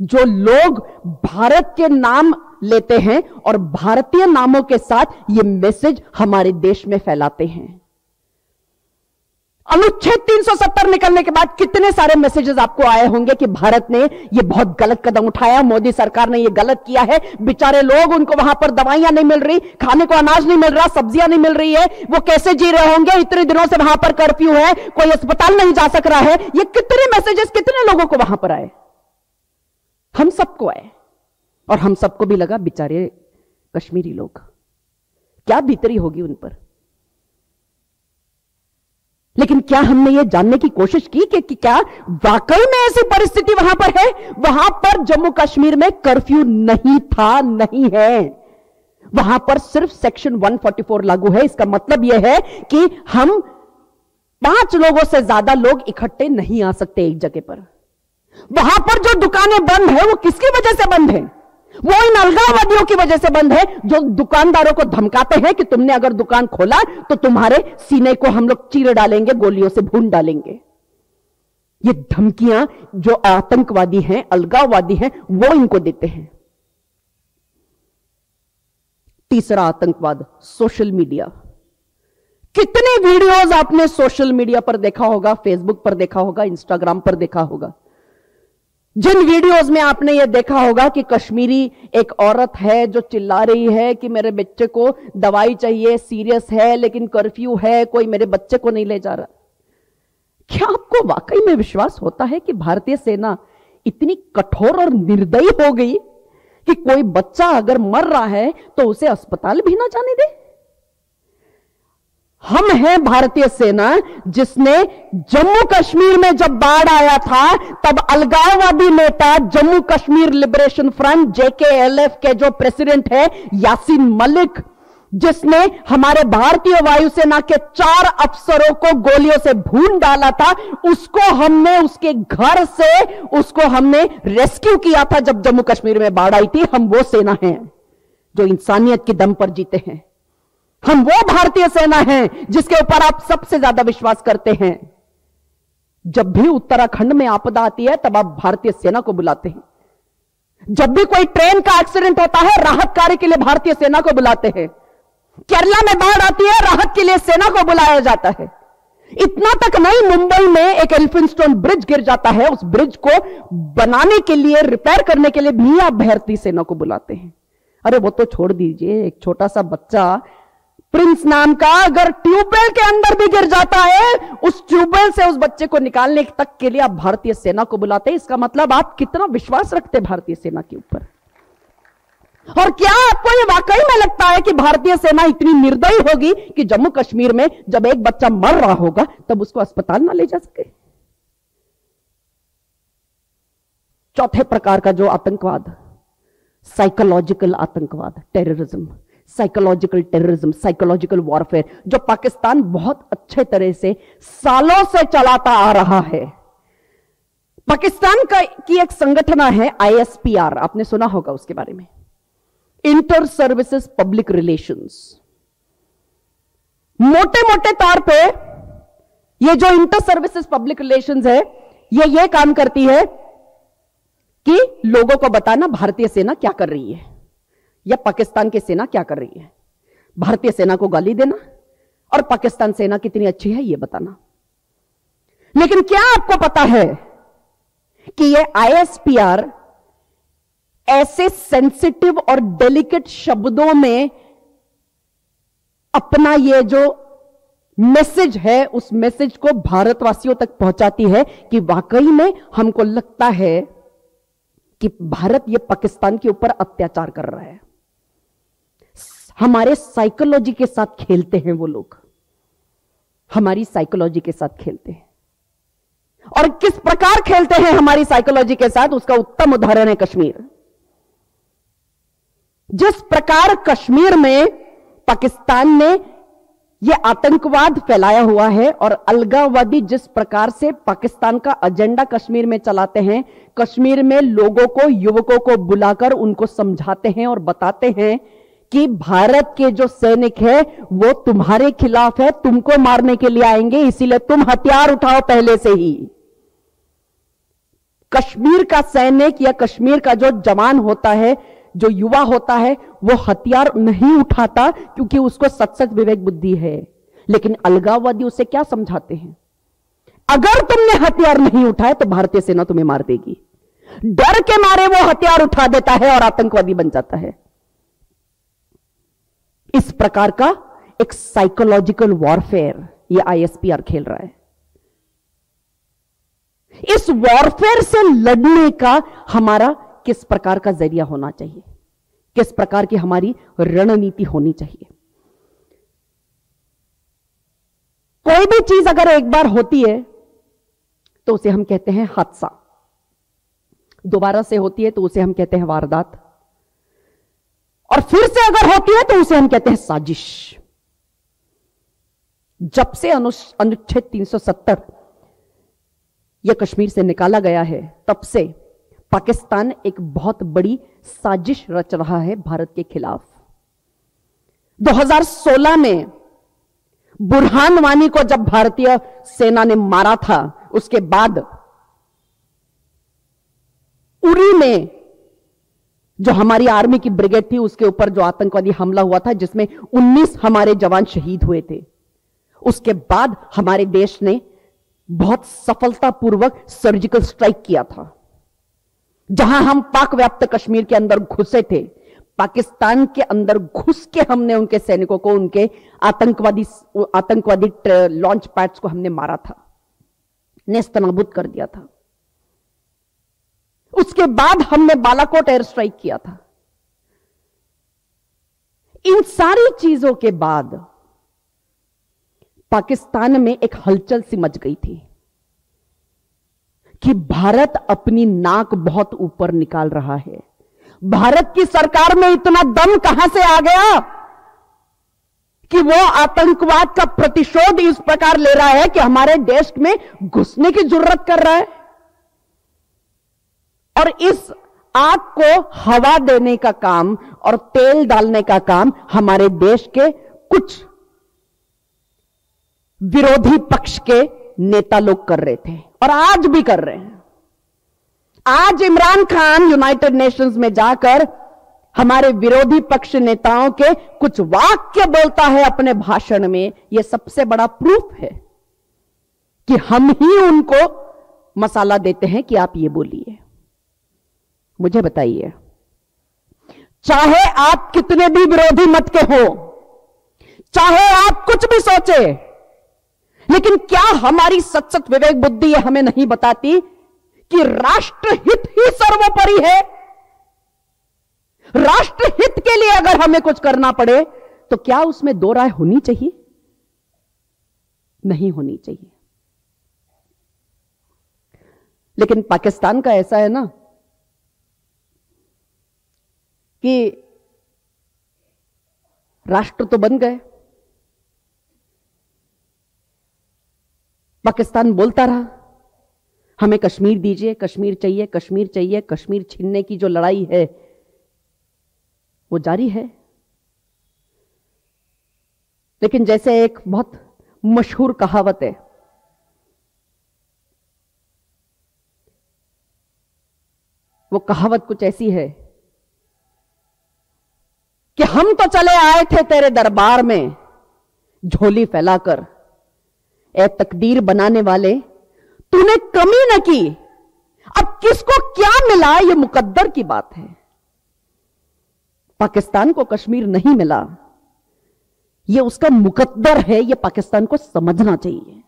जो लोग भारत के नाम लेते हैं और भारतीय नामों के साथ ये मैसेज हमारे देश में फैलाते हैं। अनुच्छेद 370 निकलने के बाद कितने सारे मैसेजेस आपको आए होंगे कि भारत ने ये बहुत गलत कदम उठाया, मोदी सरकार ने ये गलत किया है, बेचारे लोग, उनको वहां पर दवाइयां नहीं मिल रही, खाने को अनाज नहीं मिल रहा, सब्जियां नहीं मिल रही है, वो कैसे जी रहे होंगे, इतने दिनों से वहां पर कर्फ्यू है, कोई अस्पताल नहीं जा सक रहा है। ये कितने मैसेजेस कितने लोगों को वहां पर आए? हम सबको आए और हम सबको भी लगा बेचारे कश्मीरी लोग, क्या भीतरी होगी उन पर। लेकिन क्या हमने ये जानने की कोशिश की कि क्या वाकई में ऐसी परिस्थिति वहां पर है? वहां पर जम्मू कश्मीर में कर्फ्यू नहीं था, नहीं है। वहां पर सिर्फ सेक्शन 144 लागू है। इसका मतलब यह है कि हम 5 लोगों से ज्यादा लोग इकट्ठे नहीं आ सकते एक जगह पर। वहां पर जो दुकानें बंद है वो किसकी वजह से बंद है? वो इन अलगाववादियों की वजह से बंद है जो दुकानदारों को धमकाते हैं कि तुमने अगर दुकान खोला तो तुम्हारे सीने को हम लोग चीर डालेंगे, गोलियों से भून डालेंगे। ये धमकियां जो आतंकवादी हैं, अलगाववादी हैं, वो इनको देते हैं। तीसरा आतंकवाद, सोशल मीडिया। कितने वीडियोज आपने सोशल मीडिया पर देखा होगा, फेसबुक पर देखा होगा, इंस्टाग्राम पर देखा होगा, जिन वीडियोस में आपने ये देखा होगा कि कश्मीरी एक औरत है जो चिल्ला रही है कि मेरे बच्चे को दवाई चाहिए, सीरियस है, लेकिन कर्फ्यू है, कोई मेरे बच्चे को नहीं ले जा रहा। क्या आपको वाकई में विश्वास होता है कि भारतीय सेना इतनी कठोर और निर्दयी हो गई कि कोई बच्चा अगर मर रहा है तो उसे अस्पताल भी ना जाने दे? हम हैं भारतीय सेना, जिसने जम्मू कश्मीर में जब बाढ़ आया था तब अलगाववादी नेता जम्मू कश्मीर liberation front जेकेएलएफ के जो प्रेसिडेंट है यासीन मलिक, जिसने हमारे भारतीय वायुसेना के 4 अफसरों को गोलियों से भून डाला था, उसको हमने उसके घर से उसको हमने रेस्क्यू किया था जब जम्मू कश्मीर में बाढ़ आई थी। हम वो सेना है जो इंसानियत के दम पर जीते हैं। हम वो भारतीय सेना हैं जिसके ऊपर आप सबसे ज्यादा विश्वास करते हैं। जब भी उत्तराखंड में आपदा आती है तब आप भारतीय सेना को बुलाते हैं। जब भी कोई ट्रेन का एक्सीडेंट होता है, राहत कार्य के लिए भारतीय सेना को बुलाते हैं। केरला में बाढ़ आती है, राहत के लिए सेना को बुलाया जाता है। इतना तक नहीं, मुंबई में एक एल्फिनस्टोन ब्रिज गिर जाता है, उस ब्रिज को बनाने के लिए, रिपेयर करने के लिए भी आप भारतीय सेना को बुलाते हैं। अरे वो तो छोड़ दीजिए, एक छोटा सा बच्चा प्रिंस नाम का अगर ट्यूबवेल के अंदर भी गिर जाता है, उस ट्यूबवेल से उस बच्चे को निकालने तक के लिए आप भारतीय सेना को बुलाते हैं। इसका मतलब आप कितना विश्वास रखते हैं भारतीय सेना के ऊपर। और क्या आपको ये वाकई में लगता है कि भारतीय सेना इतनी निर्दयी होगी कि जम्मू कश्मीर में जब एक बच्चा मर रहा होगा तब उसको अस्पताल ना ले जा सके? चौथे प्रकार का जो आतंकवाद, साइकोलॉजिकल आतंकवाद, terrorism, psychological terrorism, psychological warfare, जो पाकिस्तान बहुत अच्छे तरह से सालों से चलाता आ रहा है। पाकिस्तान की एक संगठन है ISPR, आपने सुना होगा उसके बारे में, इंटर सर्विसेज पब्लिक रिलेशंस। मोटे मोटे तौर पे ये जो इंटर सर्विसेज पब्लिक रिलेशंस है, ये काम करती है कि लोगों को बताना भारतीय सेना क्या कर रही है या पाकिस्तान की सेना क्या कर रही है। भारतीय सेना को गाली देना और पाकिस्तान सेना कितनी अच्छी है ये बताना। लेकिन क्या आपको पता है कि ये ISPR ऐसे सेंसिटिव और डेलिकेट शब्दों में अपना ये जो मैसेज है उस मैसेज को भारतवासियों तक पहुंचाती है कि वाकई में हमको लगता है कि भारत ये पाकिस्तान के ऊपर अत्याचार कर रहा है, हमारे साइकोलॉजी के साथ खेलते हैं वो लोग, हमारी साइकोलॉजी के साथ खेलते हैं। और किस प्रकार खेलते हैं हमारी साइकोलॉजी के साथ, उसका उत्तम उदाहरण है कश्मीर। जिस प्रकार कश्मीर में पाकिस्तान ने ये आतंकवाद फैलाया हुआ है और अलगाववादी जिस प्रकार से पाकिस्तान का एजेंडा कश्मीर में चलाते हैं, कश्मीर में लोगों को, युवकों को बुलाकर उनको समझाते हैं और बताते हैं कि भारत के जो सैनिक है वो तुम्हारे खिलाफ है, तुमको मारने के लिए आएंगे, इसीलिए तुम हथियार उठाओ पहले से ही। कश्मीर का सैनिक या कश्मीर का जो जवान होता है, जो युवा होता है, वो हथियार नहीं उठाता क्योंकि उसको सत्संग विवेक बुद्धि है, लेकिन अलगाववादी उसे क्या समझाते हैं, अगर तुमने हथियार नहीं उठाए तो भारतीय सेना तुम्हें मार देगी। डर के मारे वो हथियार उठा देता है और आतंकवादी बन जाता है। इस प्रकार का एक साइकोलॉजिकल वॉरफेयर ये आईएसपीआर खेल रहा है। इस वॉरफेयर से लड़ने का हमारा किस प्रकार का जरिया होना चाहिए, किस प्रकार की हमारी रणनीति होनी चाहिए। कोई भी चीज अगर एक बार होती है तो उसे हम कहते हैं हादसा, दोबारा से होती है तो उसे हम कहते हैं वारदात, और फिर से अगर होती है तो उसे हम कहते हैं साजिश। जब से अनुच्छेद 370 यह कश्मीर से निकाला गया है, तब से पाकिस्तान एक बहुत बड़ी साजिश रच रहा है भारत के खिलाफ। 2016 में बुरहान वानी को जब भारतीय सेना ने मारा था, उसके बाद उरी में जो हमारी आर्मी की ब्रिगेड थी उसके ऊपर जो आतंकवादी हमला हुआ था जिसमें 19 हमारे जवान शहीद हुए थे, उसके बाद हमारे देश ने बहुत सफलतापूर्वक सर्जिकल स्ट्राइक किया था। जहां हम पाक व्याप्त कश्मीर के अंदर घुसे थे, पाकिस्तान के अंदर घुस के हमने उनके सैनिकों को, उनके आतंकवादी लॉन्च पैड्स को हमने मारा था, नेस्त नाबूद कर दिया था। उसके बाद हमने बालाकोट एयर स्ट्राइक किया था। इन सारी चीजों के बाद पाकिस्तान में एक हलचल सी मच गई थी कि भारत अपनी नाक बहुत ऊपर निकाल रहा है, भारत की सरकार में इतना दम कहां से आ गया कि वो आतंकवाद का प्रतिशोध इस प्रकार ले रहा है कि हमारे देश में घुसने की जरूरत कर रहा है। और इस आग को हवा देने का काम और तेल डालने का काम हमारे देश के कुछ विरोधी पक्ष के नेता लोग कर रहे थे और आज भी कर रहे हैं। आज इमरान खान यूनाइटेड नेशंस में जाकर हमारे विरोधी पक्ष नेताओं के कुछ वाक्य बोलता है अपने भाषण में। यह सबसे बड़ा प्रूफ है कि हम ही उनको मसाला देते हैं कि आप ये बोलिए। मुझे बताइए, चाहे आप कितने भी विरोधी मत के हो, चाहे आप कुछ भी सोचे, लेकिन क्या हमारी सतसत विवेक बुद्धि यह हमें नहीं बताती कि राष्ट्रहित ही सर्वोपरि है? राष्ट्रहित के लिए अगर हमें कुछ करना पड़े तो क्या उसमें दो राय होनी चाहिए? नहीं होनी चाहिए। लेकिन पाकिस्तान का ऐसा है ना कि राष्ट्र तो बन गए, पाकिस्तान बोलता रहा हमें कश्मीर दीजिए, कश्मीर चाहिए, कश्मीर चाहिए। कश्मीर छीनने की जो लड़ाई है वो जारी है। लेकिन जैसे एक बहुत मशहूर कहावत है, वो कहावत कुछ ऐसी है कि हम तो चले आए थे तेरे दरबार में झोली फैलाकर, ए तकदीर बनाने वाले तूने कमी न की, अब किसको क्या मिला ये मुकद्दर की बात है। पाकिस्तान को कश्मीर नहीं मिला, ये उसका मुकद्दर है, ये पाकिस्तान को समझना चाहिए,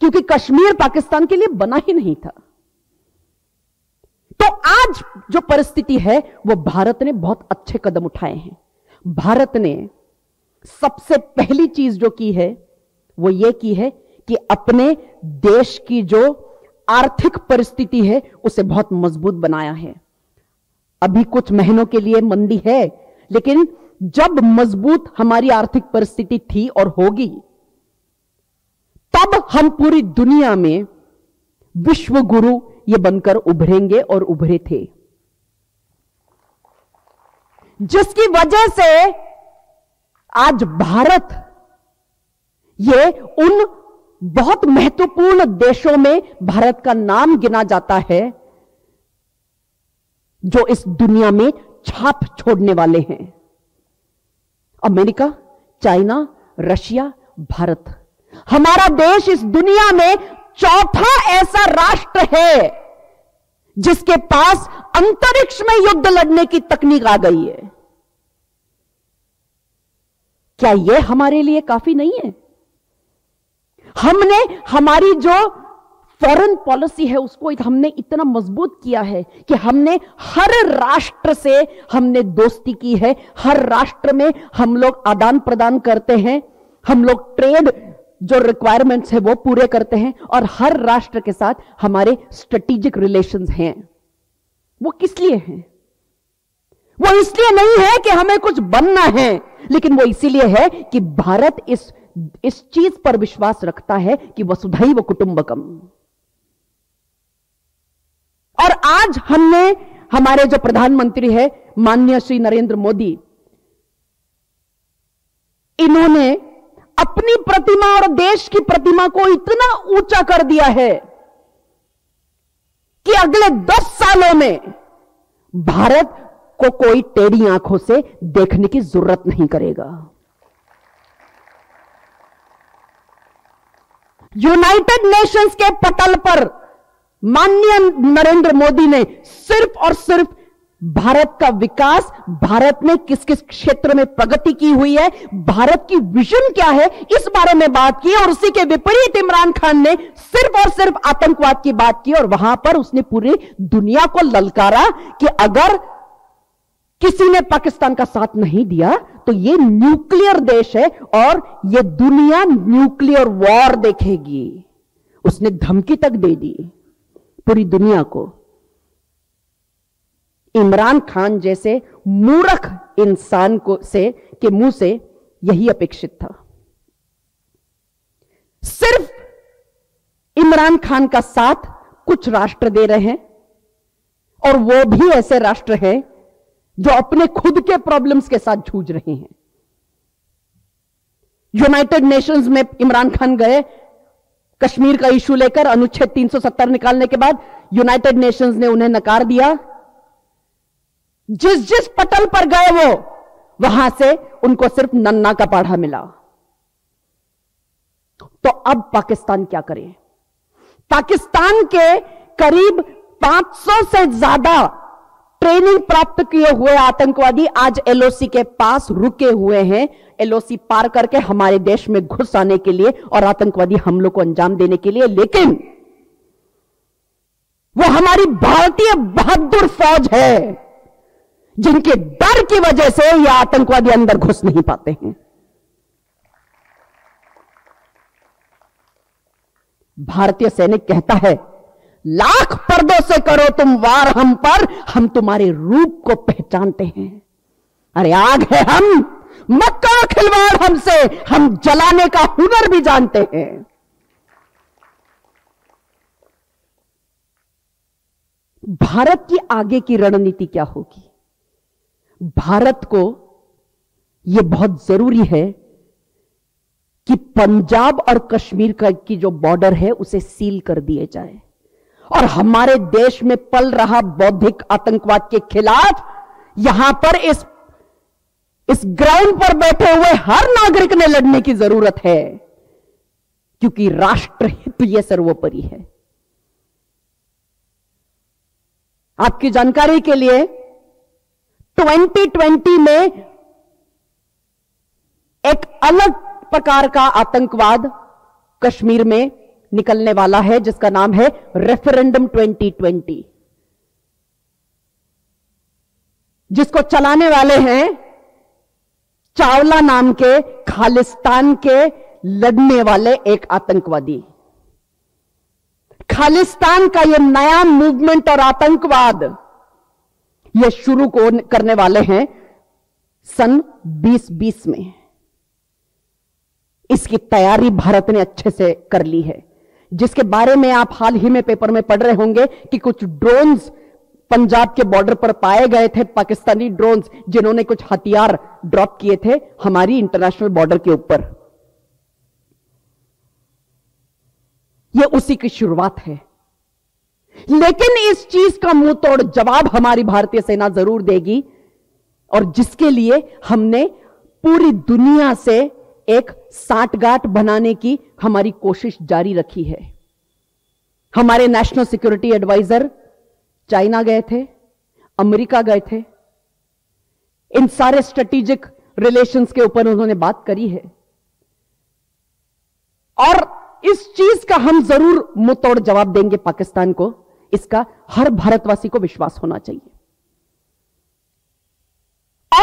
क्योंकि कश्मीर पाकिस्तान के लिए बना ही नहीं था। तो आज जो परिस्थिति है वो भारत ने बहुत अच्छे कदम उठाए हैं। भारत ने सबसे पहली चीज जो की है वो ये की है कि अपने देश की जो आर्थिक परिस्थिति है उसे बहुत मजबूत बनाया है। अभी कुछ महीनों के लिए मंदी है, लेकिन जब मजबूत हमारी आर्थिक परिस्थिति थी और होगी तब हम पूरी दुनिया में विश्व गुरु ये बनकर उभरेंगे और उभरे थे, जिसकी वजह से आज भारत ये उन बहुत महत्वपूर्ण देशों में भारत का नाम गिना जाता है जो इस दुनिया में छाप छोड़ने वाले हैं। अमेरिका, चाइना, रशिया, भारत, हमारा देश इस दुनिया में चौथा ऐसा राष्ट्र है जिसके पास अंतरिक्ष में युद्ध लड़ने की तकनीक आ गई है। क्या यह हमारे लिए काफी नहीं है? हमने हमारी जो फॉरेन पॉलिसी है उसको हमने इतना मजबूत किया है कि हमने हर राष्ट्र से हमने दोस्ती की है, हर राष्ट्र में हम लोग आदान प्रदान करते हैं, हम लोग ट्रेड जो रिक्वायरमेंट्स है वो पूरे करते हैं और हर राष्ट्र के साथ हमारे स्ट्रेटेजिक रिलेशंस हैं। वो किस लिए हैं? वो इसलिए नहीं है कि हमें कुछ बनना है, लेकिन वो इसीलिए है कि भारत इस चीज पर विश्वास रखता है कि वसुधैव कुटुंबकम। और आज हमने हमारे जो प्रधानमंत्री है माननीय श्री नरेंद्र मोदी, इन्होंने अपनी प्रतिमा और देश की प्रतिमा को इतना ऊंचा कर दिया है कि अगले 10 सालों में भारत को कोई टेढ़ी आंखों से देखने की जरूरत नहीं करेगा। यूनाइटेड नेशंस के पटल पर माननीय नरेंद्र मोदी ने सिर्फ और सिर्फ भारत का विकास, भारत में किस किस क्षेत्र में प्रगति की हुई है, भारत की विजन क्या है, इस बारे में बात की। और उसी के विपरीत इमरान खान ने सिर्फ और सिर्फ आतंकवाद की बात की और वहां पर उसने पूरी दुनिया को ललकारा कि अगर किसी ने पाकिस्तान का साथ नहीं दिया तो ये न्यूक्लियर देश है और ये दुनिया न्यूक्लियर वॉर देखेगी। उसने धमकी तक दे दी पूरी दुनिया को। इमरान खान जैसे मूर्ख इंसान को के मुंह से यही अपेक्षित था। सिर्फ इमरान खान का साथ कुछ राष्ट्र दे रहे हैं और वो भी ऐसे राष्ट्र हैं जो अपने खुद के प्रॉब्लम्स के साथ जूझ रहे हैं। यूनाइटेड नेशंस में इमरान खान गए कश्मीर का इश्यू लेकर, अनुच्छेद 370 निकालने के बाद यूनाइटेड नेशंस ने उन्हें नकार दिया। जिस जिस पटल पर गए वो वहां से उनको सिर्फ नन्ना का पाढ़ा मिला। तो अब पाकिस्तान क्या करे? पाकिस्तान के करीब 500 से ज्यादा ट्रेनिंग प्राप्त किए हुए आतंकवादी आज एलओसी के पास रुके हुए हैं, एलओसी पार करके हमारे देश में घुस आने के लिए और आतंकवादी हमलों को अंजाम देने के लिए। लेकिन वो हमारी भारतीय बहादुर फौज है जिनके डर की वजह से ये आतंकवादी अंदर घुस नहीं पाते हैं। भारतीय सैनिक कहता है, लाख पर्दों से करो तुम वार हम पर, हम तुम्हारे रूप को पहचानते हैं। अरे आग है हम, मत करो खिलवाड़ हमसे, हम जलाने का हुनर भी जानते हैं। भारत की आगे की रणनीति क्या होगी? भारत को यह बहुत जरूरी है कि पंजाब और कश्मीर की जो बॉर्डर है उसे सील कर दिए जाए और हमारे देश में पल रहा बौद्धिक आतंकवाद के खिलाफ यहां पर इस ग्राउंड पर बैठे हुए हर नागरिक ने लड़ने की जरूरत है, क्योंकि राष्ट्र हित यह सर्वोपरि है। आपकी जानकारी के लिए 2020 में एक अलग प्रकार का आतंकवाद कश्मीर में निकलने वाला है जिसका नाम है रेफरेंडम 2020, जिसको चलाने वाले हैं चावला नाम के खालिस्तान के लड़ने वाले एक आतंकवादी। खालिस्तान का यह नया मूवमेंट और आतंकवाद यह शुरू करने वाले हैं सन 2020 में। इसकी तैयारी भारत ने अच्छे से कर ली है, जिसके बारे में आप हाल ही में पेपर में पढ़ रहे होंगे कि कुछ ड्रोन्स पंजाब के बॉर्डर पर पाए गए थे, पाकिस्तानी ड्रोन्स जिन्होंने कुछ हथियार ड्रॉप किए थे हमारी इंटरनेशनल बॉर्डर के ऊपर। यह उसी की शुरुआत है, लेकिन इस चीज का मुंह तोड़ जवाब हमारी भारतीय सेना जरूर देगी, और जिसके लिए हमने पूरी दुनिया से एक साठगांठ बनाने की हमारी कोशिश जारी रखी है। हमारे नेशनल सिक्योरिटी एडवाइजर चाइना गए थे, अमेरिका गए थे, इन सारे स्ट्रेटेजिक रिलेशंस के ऊपर उन्होंने बात करी है, और इस चीज का हम जरूर मुंहतोड़ जवाब देंगे पाकिस्तान को। इसका हर भारतवासी को विश्वास होना चाहिए।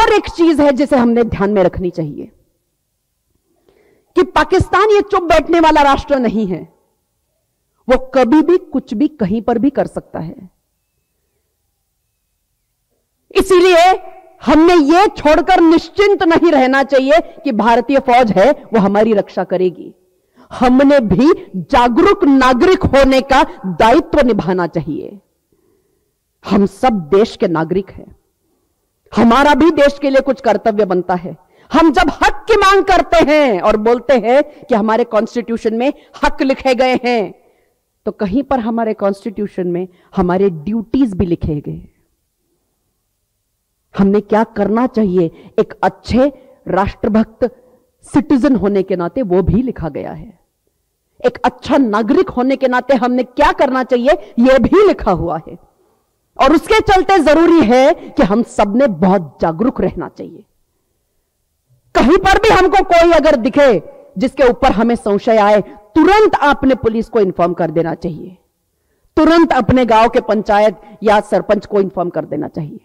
और एक चीज है जिसे हमने ध्यान में रखनी चाहिए कि पाकिस्तान ये चुप बैठने वाला राष्ट्र नहीं है, वो कभी भी कुछ भी कहीं पर भी कर सकता है। इसीलिए हमने ये छोड़कर निश्चिंत नहीं रहना चाहिए कि भारतीय फौज है वो हमारी रक्षा करेगी। हमने भी जागरूक नागरिक होने का दायित्व निभाना चाहिए। हम सब देश के नागरिक हैं, हमारा भी देश के लिए कुछ कर्तव्य बनता है। हम जब हक की मांग करते हैं और बोलते हैं कि हमारे कॉन्स्टिट्यूशन में हक लिखे गए हैं, तो कहीं पर हमारे कॉन्स्टिट्यूशन में हमारे ड्यूटीज भी लिखे गए हैं। हमने क्या करना चाहिए, एक अच्छे राष्ट्रभक्त सिटीजन होने के नाते वो भी लिखा गया है। एक अच्छा नागरिक होने के नाते हमने क्या करना चाहिए यह भी लिखा हुआ है, और उसके चलते जरूरी है कि हम सबने बहुत जागरूक रहना चाहिए। कहीं पर भी हमको कोई अगर दिखे जिसके ऊपर हमें संशय आए, तुरंत आपने पुलिस को इन्फॉर्म कर देना चाहिए, तुरंत अपने गांव के पंचायत या सरपंच को इन्फॉर्म कर देना चाहिए।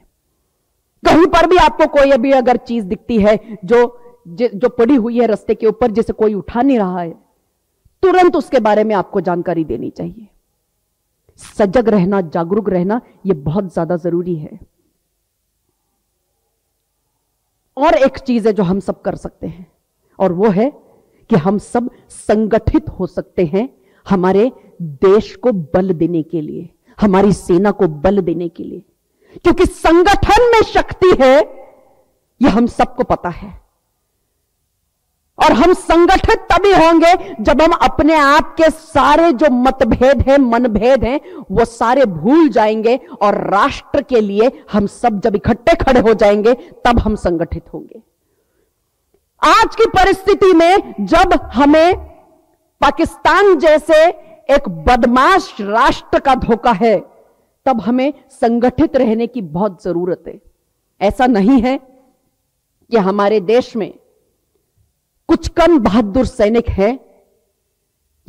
कहीं पर भी आपको कोई अभी अगर चीज दिखती है जो पड़ी हुई है रास्ते के ऊपर जिसे कोई उठा नहीं रहा है, तुरंत उसके बारे में आपको जानकारी देनी चाहिए। सजग रहना, जागरूक रहना यह बहुत ज्यादा जरूरी है। और एक चीज है जो हम सब कर सकते हैं, और वो है कि हम सब संगठित हो सकते हैं हमारे देश को बल देने के लिए, हमारी सेना को बल देने के लिए, क्योंकि संगठन में शक्ति है, यह हम सबको पता है। और हम संगठित तभी होंगे जब हम अपने आप के सारे जो मतभेद हैं, मनभेद हैं, वो सारे भूल जाएंगे, और राष्ट्र के लिए हम सब जब इकट्ठे खड़े हो जाएंगे तब हम संगठित होंगे। आज की परिस्थिति में जब हमें पाकिस्तान जैसे एक बदमाश राष्ट्र का धोखा है, तब हमें संगठित रहने की बहुत जरूरत है। ऐसा नहीं है कि हमारे देश में कुछ कम बहादुर सैनिक हैं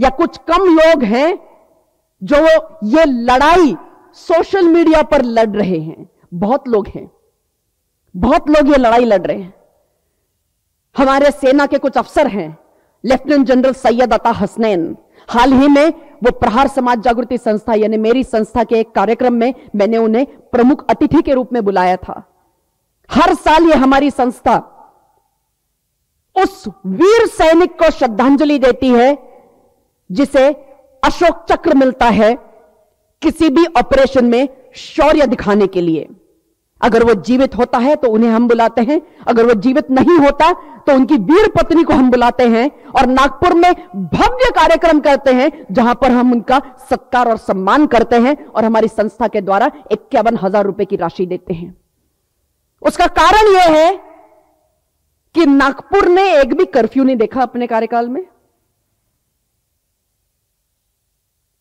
या कुछ कम लोग हैं जो ये लड़ाई सोशल मीडिया पर लड़ रहे हैं। बहुत लोग हैं, बहुत लोग ये लड़ाई लड़ रहे हैं। हमारे सेना के कुछ अफसर हैं, लेफ्टिनेंट जनरल सैयद अता हसनैन, हाल ही में वो प्रहार समाज जागृति संस्था यानी मेरी संस्था के एक कार्यक्रम में मैंने उन्हें प्रमुख अतिथि के रूप में बुलाया था। हर साल ये हमारी संस्था उस वीर सैनिक को श्रद्धांजलि देती है जिसे अशोक चक्र मिलता है किसी भी ऑपरेशन में शौर्य दिखाने के लिए। अगर वो जीवित होता है तो उन्हें हम बुलाते हैं, अगर वो जीवित नहीं होता तो उनकी वीर पत्नी को हम बुलाते हैं, और नागपुर में भव्य कार्यक्रम करते हैं जहां पर हम उनका सत्कार और सम्मान करते हैं, और हमारी संस्था के द्वारा 51,000 रुपए की राशि देते हैं। उसका कारण यह है कि नागपुर ने एक भी कर्फ्यू नहीं देखा अपने कार्यकाल में।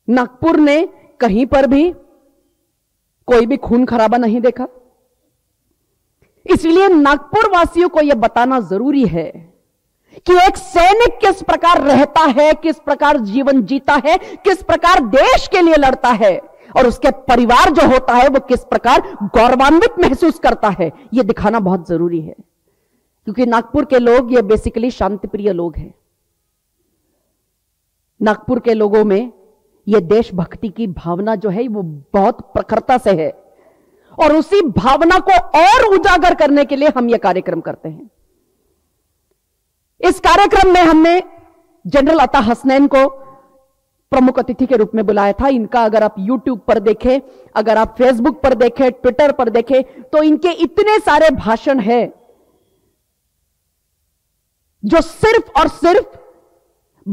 नागपुर ने कहीं पर भी कोई भी खून खराबा नहीं देखा। इसलिए नागपुर वासियों को यह बताना जरूरी है कि एक सैनिक किस प्रकार रहता है, किस प्रकार जीवन जीता है, किस प्रकार देश के लिए लड़ता है और उसके परिवार जो होता है वो किस प्रकार गौरवान्वित महसूस करता है, यह दिखाना बहुत जरूरी है। क्योंकि नागपुर के लोग ये बेसिकली शांतिप्रिय लोग हैं। नागपुर के लोगों में यह देशभक्ति की भावना जो है वो बहुत प्रखरता से है और उसी भावना को और उजागर करने के लिए हम यह कार्यक्रम करते हैं। इस कार्यक्रम में हमने जनरल अता हसनैन को प्रमुख अतिथि के रूप में बुलाया था। इनका अगर आप YouTube पर देखें, अगर आप Facebook पर देखें, Twitter पर देखें तो इनके इतने सारे भाषण हैं जो सिर्फ और सिर्फ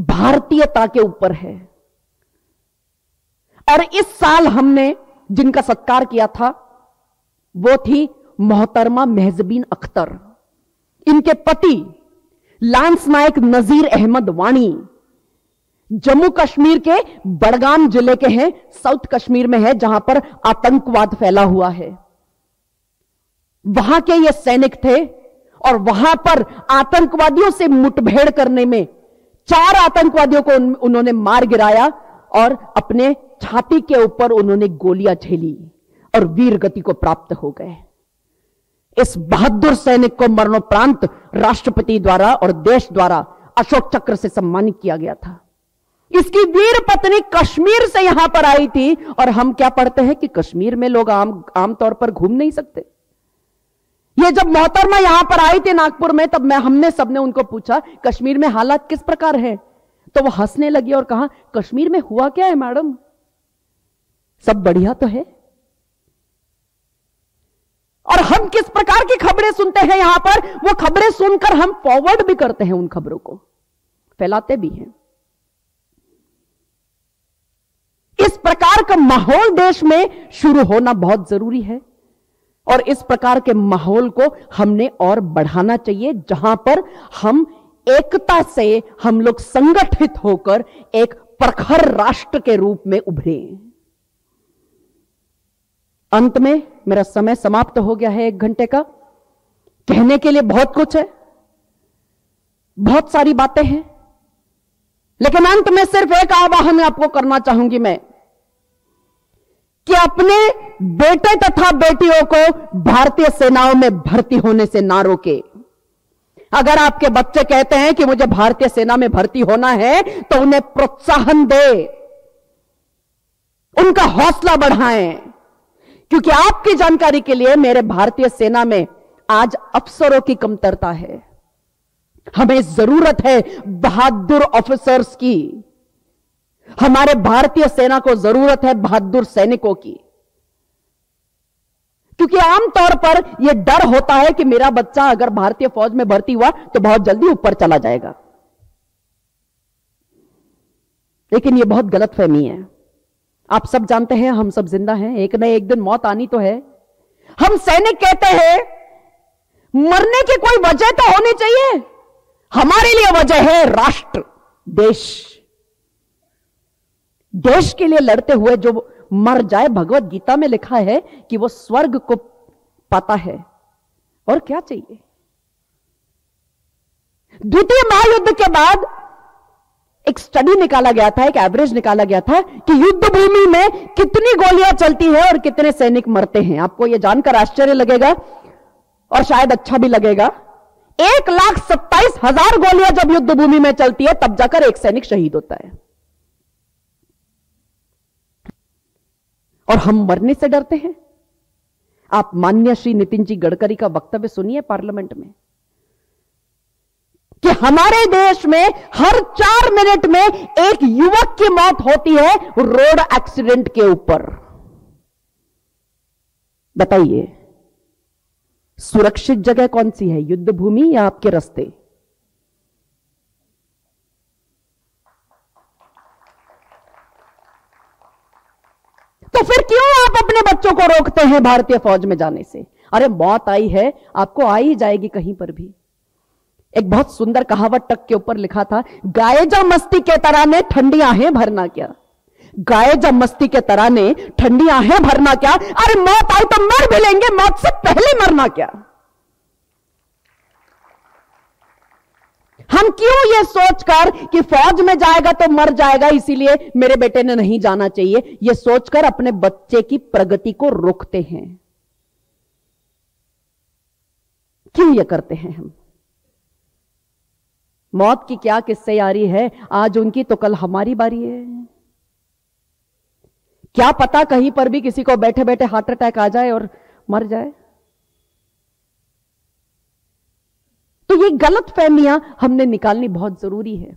भारतीयता के ऊपर है। और इस साल हमने जिनका सत्कार किया था वो थी मोहतरमा मेहजबीन अख्तर, इनके पति लांस नायक नजीर अहमद वाणी जम्मू कश्मीर के बड़गाम जिले के हैं, साउथ कश्मीर में है जहां पर आतंकवाद फैला हुआ है। वहां के ये सैनिक थे और वहां पर आतंकवादियों से मुठभेड़ करने में 4 आतंकवादियों को उन्होंने मार गिराया और अपने छाती के ऊपर उन्होंने गोलियां झेली और वीर गति को प्राप्त हो गए। इस बहादुर सैनिक को मरणोपरांत राष्ट्रपति द्वारा और देश द्वारा अशोक चक्र से सम्मानित किया गया था। इसकी वीर पत्नी कश्मीर से यहां पर आई थी और हम क्या पढ़ते हैं कि कश्मीर में लोग आमतौर पर घूम नहीं सकते। ये जब मोहतरमा यहां पर आई थी नागपुर में तब हमने सबने उनको पूछा कश्मीर में हालात किस प्रकार है, तो वो हंसने लगी और कहा कश्मीर में हुआ क्या है मैडम, सब बढ़िया तो है। और हम किस प्रकार की खबरें सुनते हैं यहां पर, वो खबरें सुनकर हम फॉरवर्ड भी करते हैं, उन खबरों को फैलाते भी हैं। इस प्रकार का माहौल देश में शुरू होना बहुत जरूरी है और इस प्रकार के माहौल को हमने और बढ़ाना चाहिए जहां पर हम एकता से हम लोग संगठित होकर एक प्रखर राष्ट्र के रूप में उभरे। अंत में, मेरा समय समाप्त हो गया है 1 घंटे का, कहने के लिए बहुत कुछ है, बहुत सारी बातें हैं, लेकिन अंत में सिर्फ एक आह्वान आपको करना चाहूंगी मैं कि अपने बेटे तथा बेटियों को भारतीय सेनाओं में भर्ती होने से ना रोके। अगर आपके बच्चे कहते हैं कि मुझे भारतीय सेना में भर्ती होना है तो उन्हें प्रोत्साहन दे, उनका हौसला बढ़ाएं। क्योंकि आपकी जानकारी के लिए, मेरे भारतीय सेना में आज अफसरों की कमतरता है। हमें जरूरत है बहादुर ऑफिसर्स की, हमारे भारतीय सेना को जरूरत है बहादुर सैनिकों की। क्योंकि आमतौर पर यह डर होता है कि मेरा बच्चा अगर भारतीय फौज में भर्ती हुआ तो बहुत जल्दी ऊपर चला जाएगा, लेकिन यह बहुत गलतफहमी है। आप सब जानते हैं हम सब जिंदा हैं, एक न एक दिन मौत आनी तो है। हम सैनिक कहते हैं मरने की कोई वजह तो होनी चाहिए, हमारे लिए वजह है राष्ट्र, देश। देश के लिए लड़ते हुए जो मर जाए, भगवत गीता में लिखा है कि वो स्वर्ग को पाता है, और क्या चाहिए। द्वितीय महायुद्ध के बाद एक स्टडी निकाला गया था, एक एवरेज निकाला गया था कि युद्ध भूमि में कितनी गोलियां चलती है और कितने सैनिक मरते हैं। आपको यह जानकर आश्चर्य लगेगा और शायद अच्छा भी लगेगा। 1,27,000 गोलियां जब युद्ध भूमि में चलती है तब जाकर एक सैनिक शहीद होता है। और हम मरने से डरते हैं। आप माननीय श्री नितिन जी गडकरी का वक्तव्य सुनिए पार्लियामेंट में कि हमारे देश में हर 4 मिनट में एक युवक की मौत होती है रोड एक्सीडेंट के ऊपर। बताइए सुरक्षित जगह कौन सी है, युद्ध भूमि या आपके रास्ते? तो फिर क्यों आप अपने बच्चों को रोकते हैं भारतीय फौज में जाने से? अरे मौत आई है, आपको आ ही जाएगी कहीं पर भी। एक बहुत सुंदर कहावत टक के ऊपर लिखा था, गाए जा मस्ती के तराने ठंडी आहें भरना क्या। गाए जा मस्ती के तराने ठंडी आहें भरना क्या, अरे मौत आई तो मर भी लेंगे, मौत से पहले मरना क्या। हम क्यों ये सोचकर कि फौज में जाएगा तो मर जाएगा इसीलिए मेरे बेटे ने नहीं जाना चाहिए, ये सोचकर अपने बच्चे की प्रगति को रोकते हैं। क्यों ये करते हैं हम? मौत की क्या किस्से यारी है, आज उनकी तो कल हमारी बारी है। क्या पता कहीं पर भी किसी को बैठे बैठे हार्ट अटैक आ जाए और मर जाए। तो ये गलतफहमियां हमने निकालनी बहुत जरूरी है।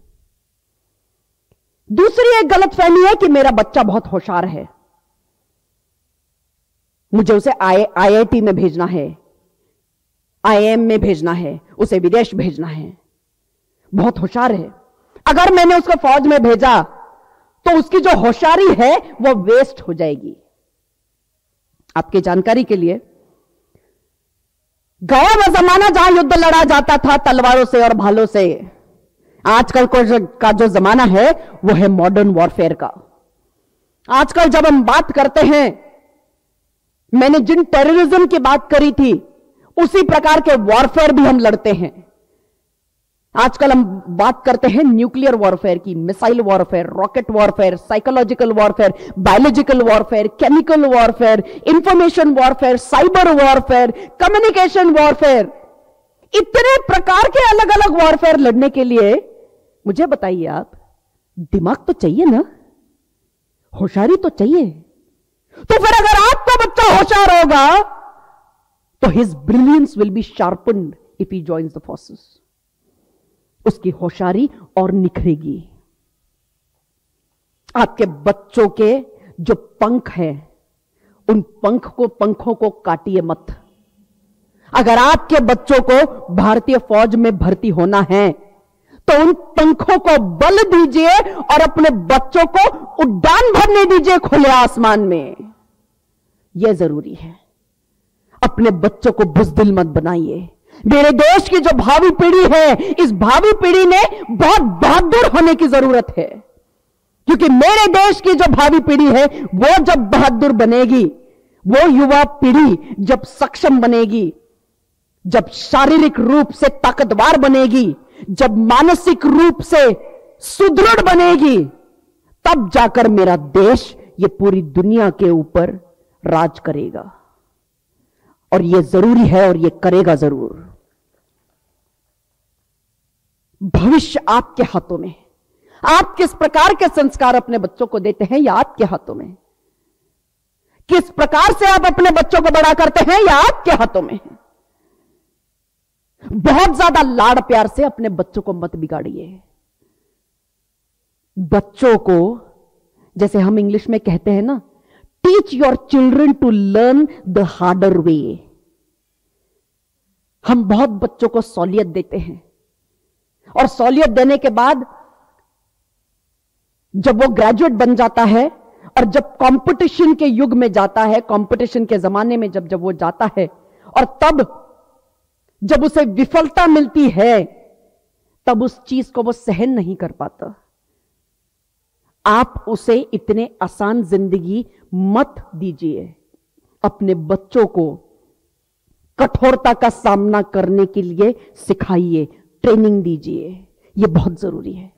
दूसरी एक गलतफहमी है कि मेरा बच्चा बहुत होशियार है, मुझे उसे आईआईटी में भेजना है, आईएम में भेजना है, उसे विदेश भेजना है, बहुत होशियार है। अगर मैंने उसको फौज में भेजा तो उसकी जो होशियारी है वो वेस्ट हो जाएगी। आपकी जानकारी के लिए, गया वो जमाना जहां युद्ध लड़ा जाता था तलवारों से और भालों से। आजकल का जो जमाना है वो है मॉडर्न वॉरफेयर का। आजकल जब हम बात करते हैं, मैंने जिन टेररिज्म की बात करी थी उसी प्रकार के वॉरफेयर भी हम लड़ते हैं। आजकल हम बात करते हैं न्यूक्लियर वॉरफेयर की, missile warfare, rocket warfare, psychological warfare, biological warfare, chemical warfare, information warfare, cyber warfare, communication warfare. इतने प्रकार के अलग अलग वॉरफेयर लड़ने के लिए मुझे बताइए आप, दिमाग तो चाहिए ना, होशियारी तो चाहिए। तो फिर अगर आपका बच्चा होशियार होगा तो his brilliance will be sharpened if he joins the forces. उसकी होशियारी और निखरेगी। आपके बच्चों के जो पंख हैं, उन पंखों को काटिए मत। अगर आपके बच्चों को भारतीय फौज में भर्ती होना है तो उन पंखों को बल दीजिए और अपने बच्चों को उड़ान भरने दीजिए खुले आसमान में। यह जरूरी है। अपने बच्चों को बुजदिल मत बनाइए। मेरे देश की जो भावी पीढ़ी है, इस भावी पीढ़ी ने बहुत बहादुर होने की जरूरत है, क्योंकि मेरे देश की जो भावी पीढ़ी है वो जब बहादुर बनेगी, वो युवा पीढ़ी जब सक्षम बनेगी, जब शारीरिक रूप से ताकतवर बनेगी, जब मानसिक रूप से सुदृढ़ बनेगी, तब जाकर मेरा देश ये पूरी दुनिया के ऊपर राज करेगा। और यह जरूरी है और यह करेगा जरूर। भविष्य आपके हाथों में। आप किस प्रकार के संस्कार अपने बच्चों को देते हैं या आपके हाथों में। किस प्रकार से आप अपने बच्चों को बड़ा करते हैं या आपके हाथों में। बहुत ज्यादा लाड़ प्यार से अपने बच्चों को मत बिगाड़िए। बच्चों को, जैसे हम इंग्लिश में कहते हैं ना, Teach your children to learn the harder way। हम बहुत बच्चों को सहूलियत देते हैं और सहूलियत देने के बाद जब वो ग्रेजुएट बन जाता है और जब कंपटीशन के युग में जाता है, कंपटीशन के जमाने में जब वो जाता है और तब जब उसे विफलता मिलती है, तब उस चीज को वो सहन नहीं कर पाता। आप उसे इतने आसान जिंदगी मत दीजिए। अपने बच्चों को कठोरता का सामना करने के लिए सिखाइए, ट्रेनिंग दीजिए। यह बहुत जरूरी है,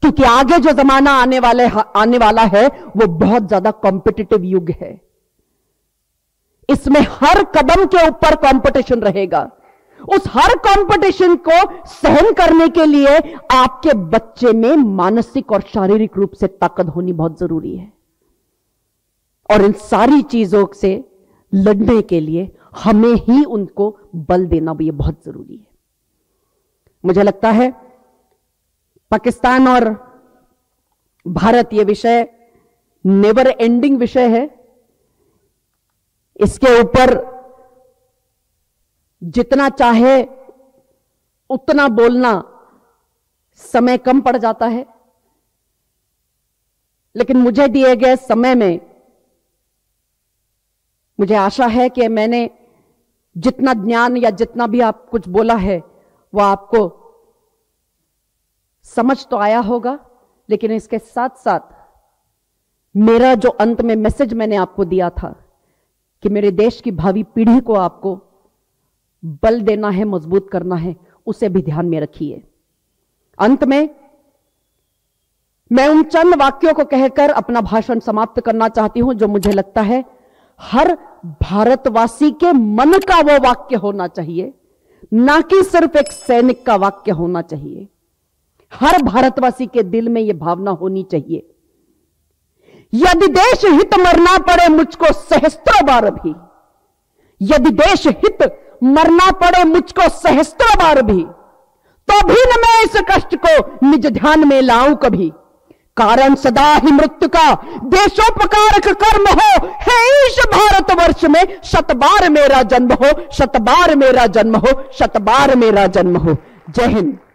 क्योंकि आगे जो जमाना आने वाला है वो बहुत ज्यादा कॉम्पिटिटिव युग है। इसमें हर कदम के ऊपर कंपटीशन रहेगा। उस हर कंपटीशन को सहन करने के लिए आपके बच्चे में मानसिक और शारीरिक रूप से ताकत होनी बहुत जरूरी है। और इन सारी चीजों से लड़ने के लिए हमें ही उनको बल देना भी बहुत जरूरी है। मुझे लगता है पाकिस्तान और भारत ये विषय नेवर एंडिंग विषय है। इसके ऊपर जितना चाहे उतना बोलना, समय कम पड़ जाता है। लेकिन मुझे दिए गए समय में मुझे आशा है कि मैंने जितना ज्ञान या जितना भी आप कुछ बोला है वह आपको समझ तो आया होगा, लेकिन इसके साथ साथ मेरा जो अंत में मैसेज मैंने आपको दिया था कि मेरे देश की भावी पीढ़ी को आपको बल देना है, मजबूत करना है, उसे भी ध्यान में रखिए। अंत में मैं उन चंद वाक्यों को कहकर अपना भाषण समाप्त करना चाहती हूं जो मुझे लगता है हर भारतवासी के मन का वो वाक्य होना चाहिए, ना कि सिर्फ एक सैनिक का वाक्य होना चाहिए। हर भारतवासी के दिल में यह भावना होनी चाहिए, यदि देश हित मरना पड़े मुझको सहस्त्रों बार भी, यदि देश हित मरना पड़े मुझको सहस्त्रों बार भी, तो भी न मैं इस कष्ट को निज ध्यान में लाऊं कभी। कारण सदा ही मृत्यु का देशोपकारक कर्म हो, है इस भारतवर्ष में शतबार मेरा जन्म हो, शतबार मेरा जन्म हो, शतबार मेरा जन्म हो। जय हिंद।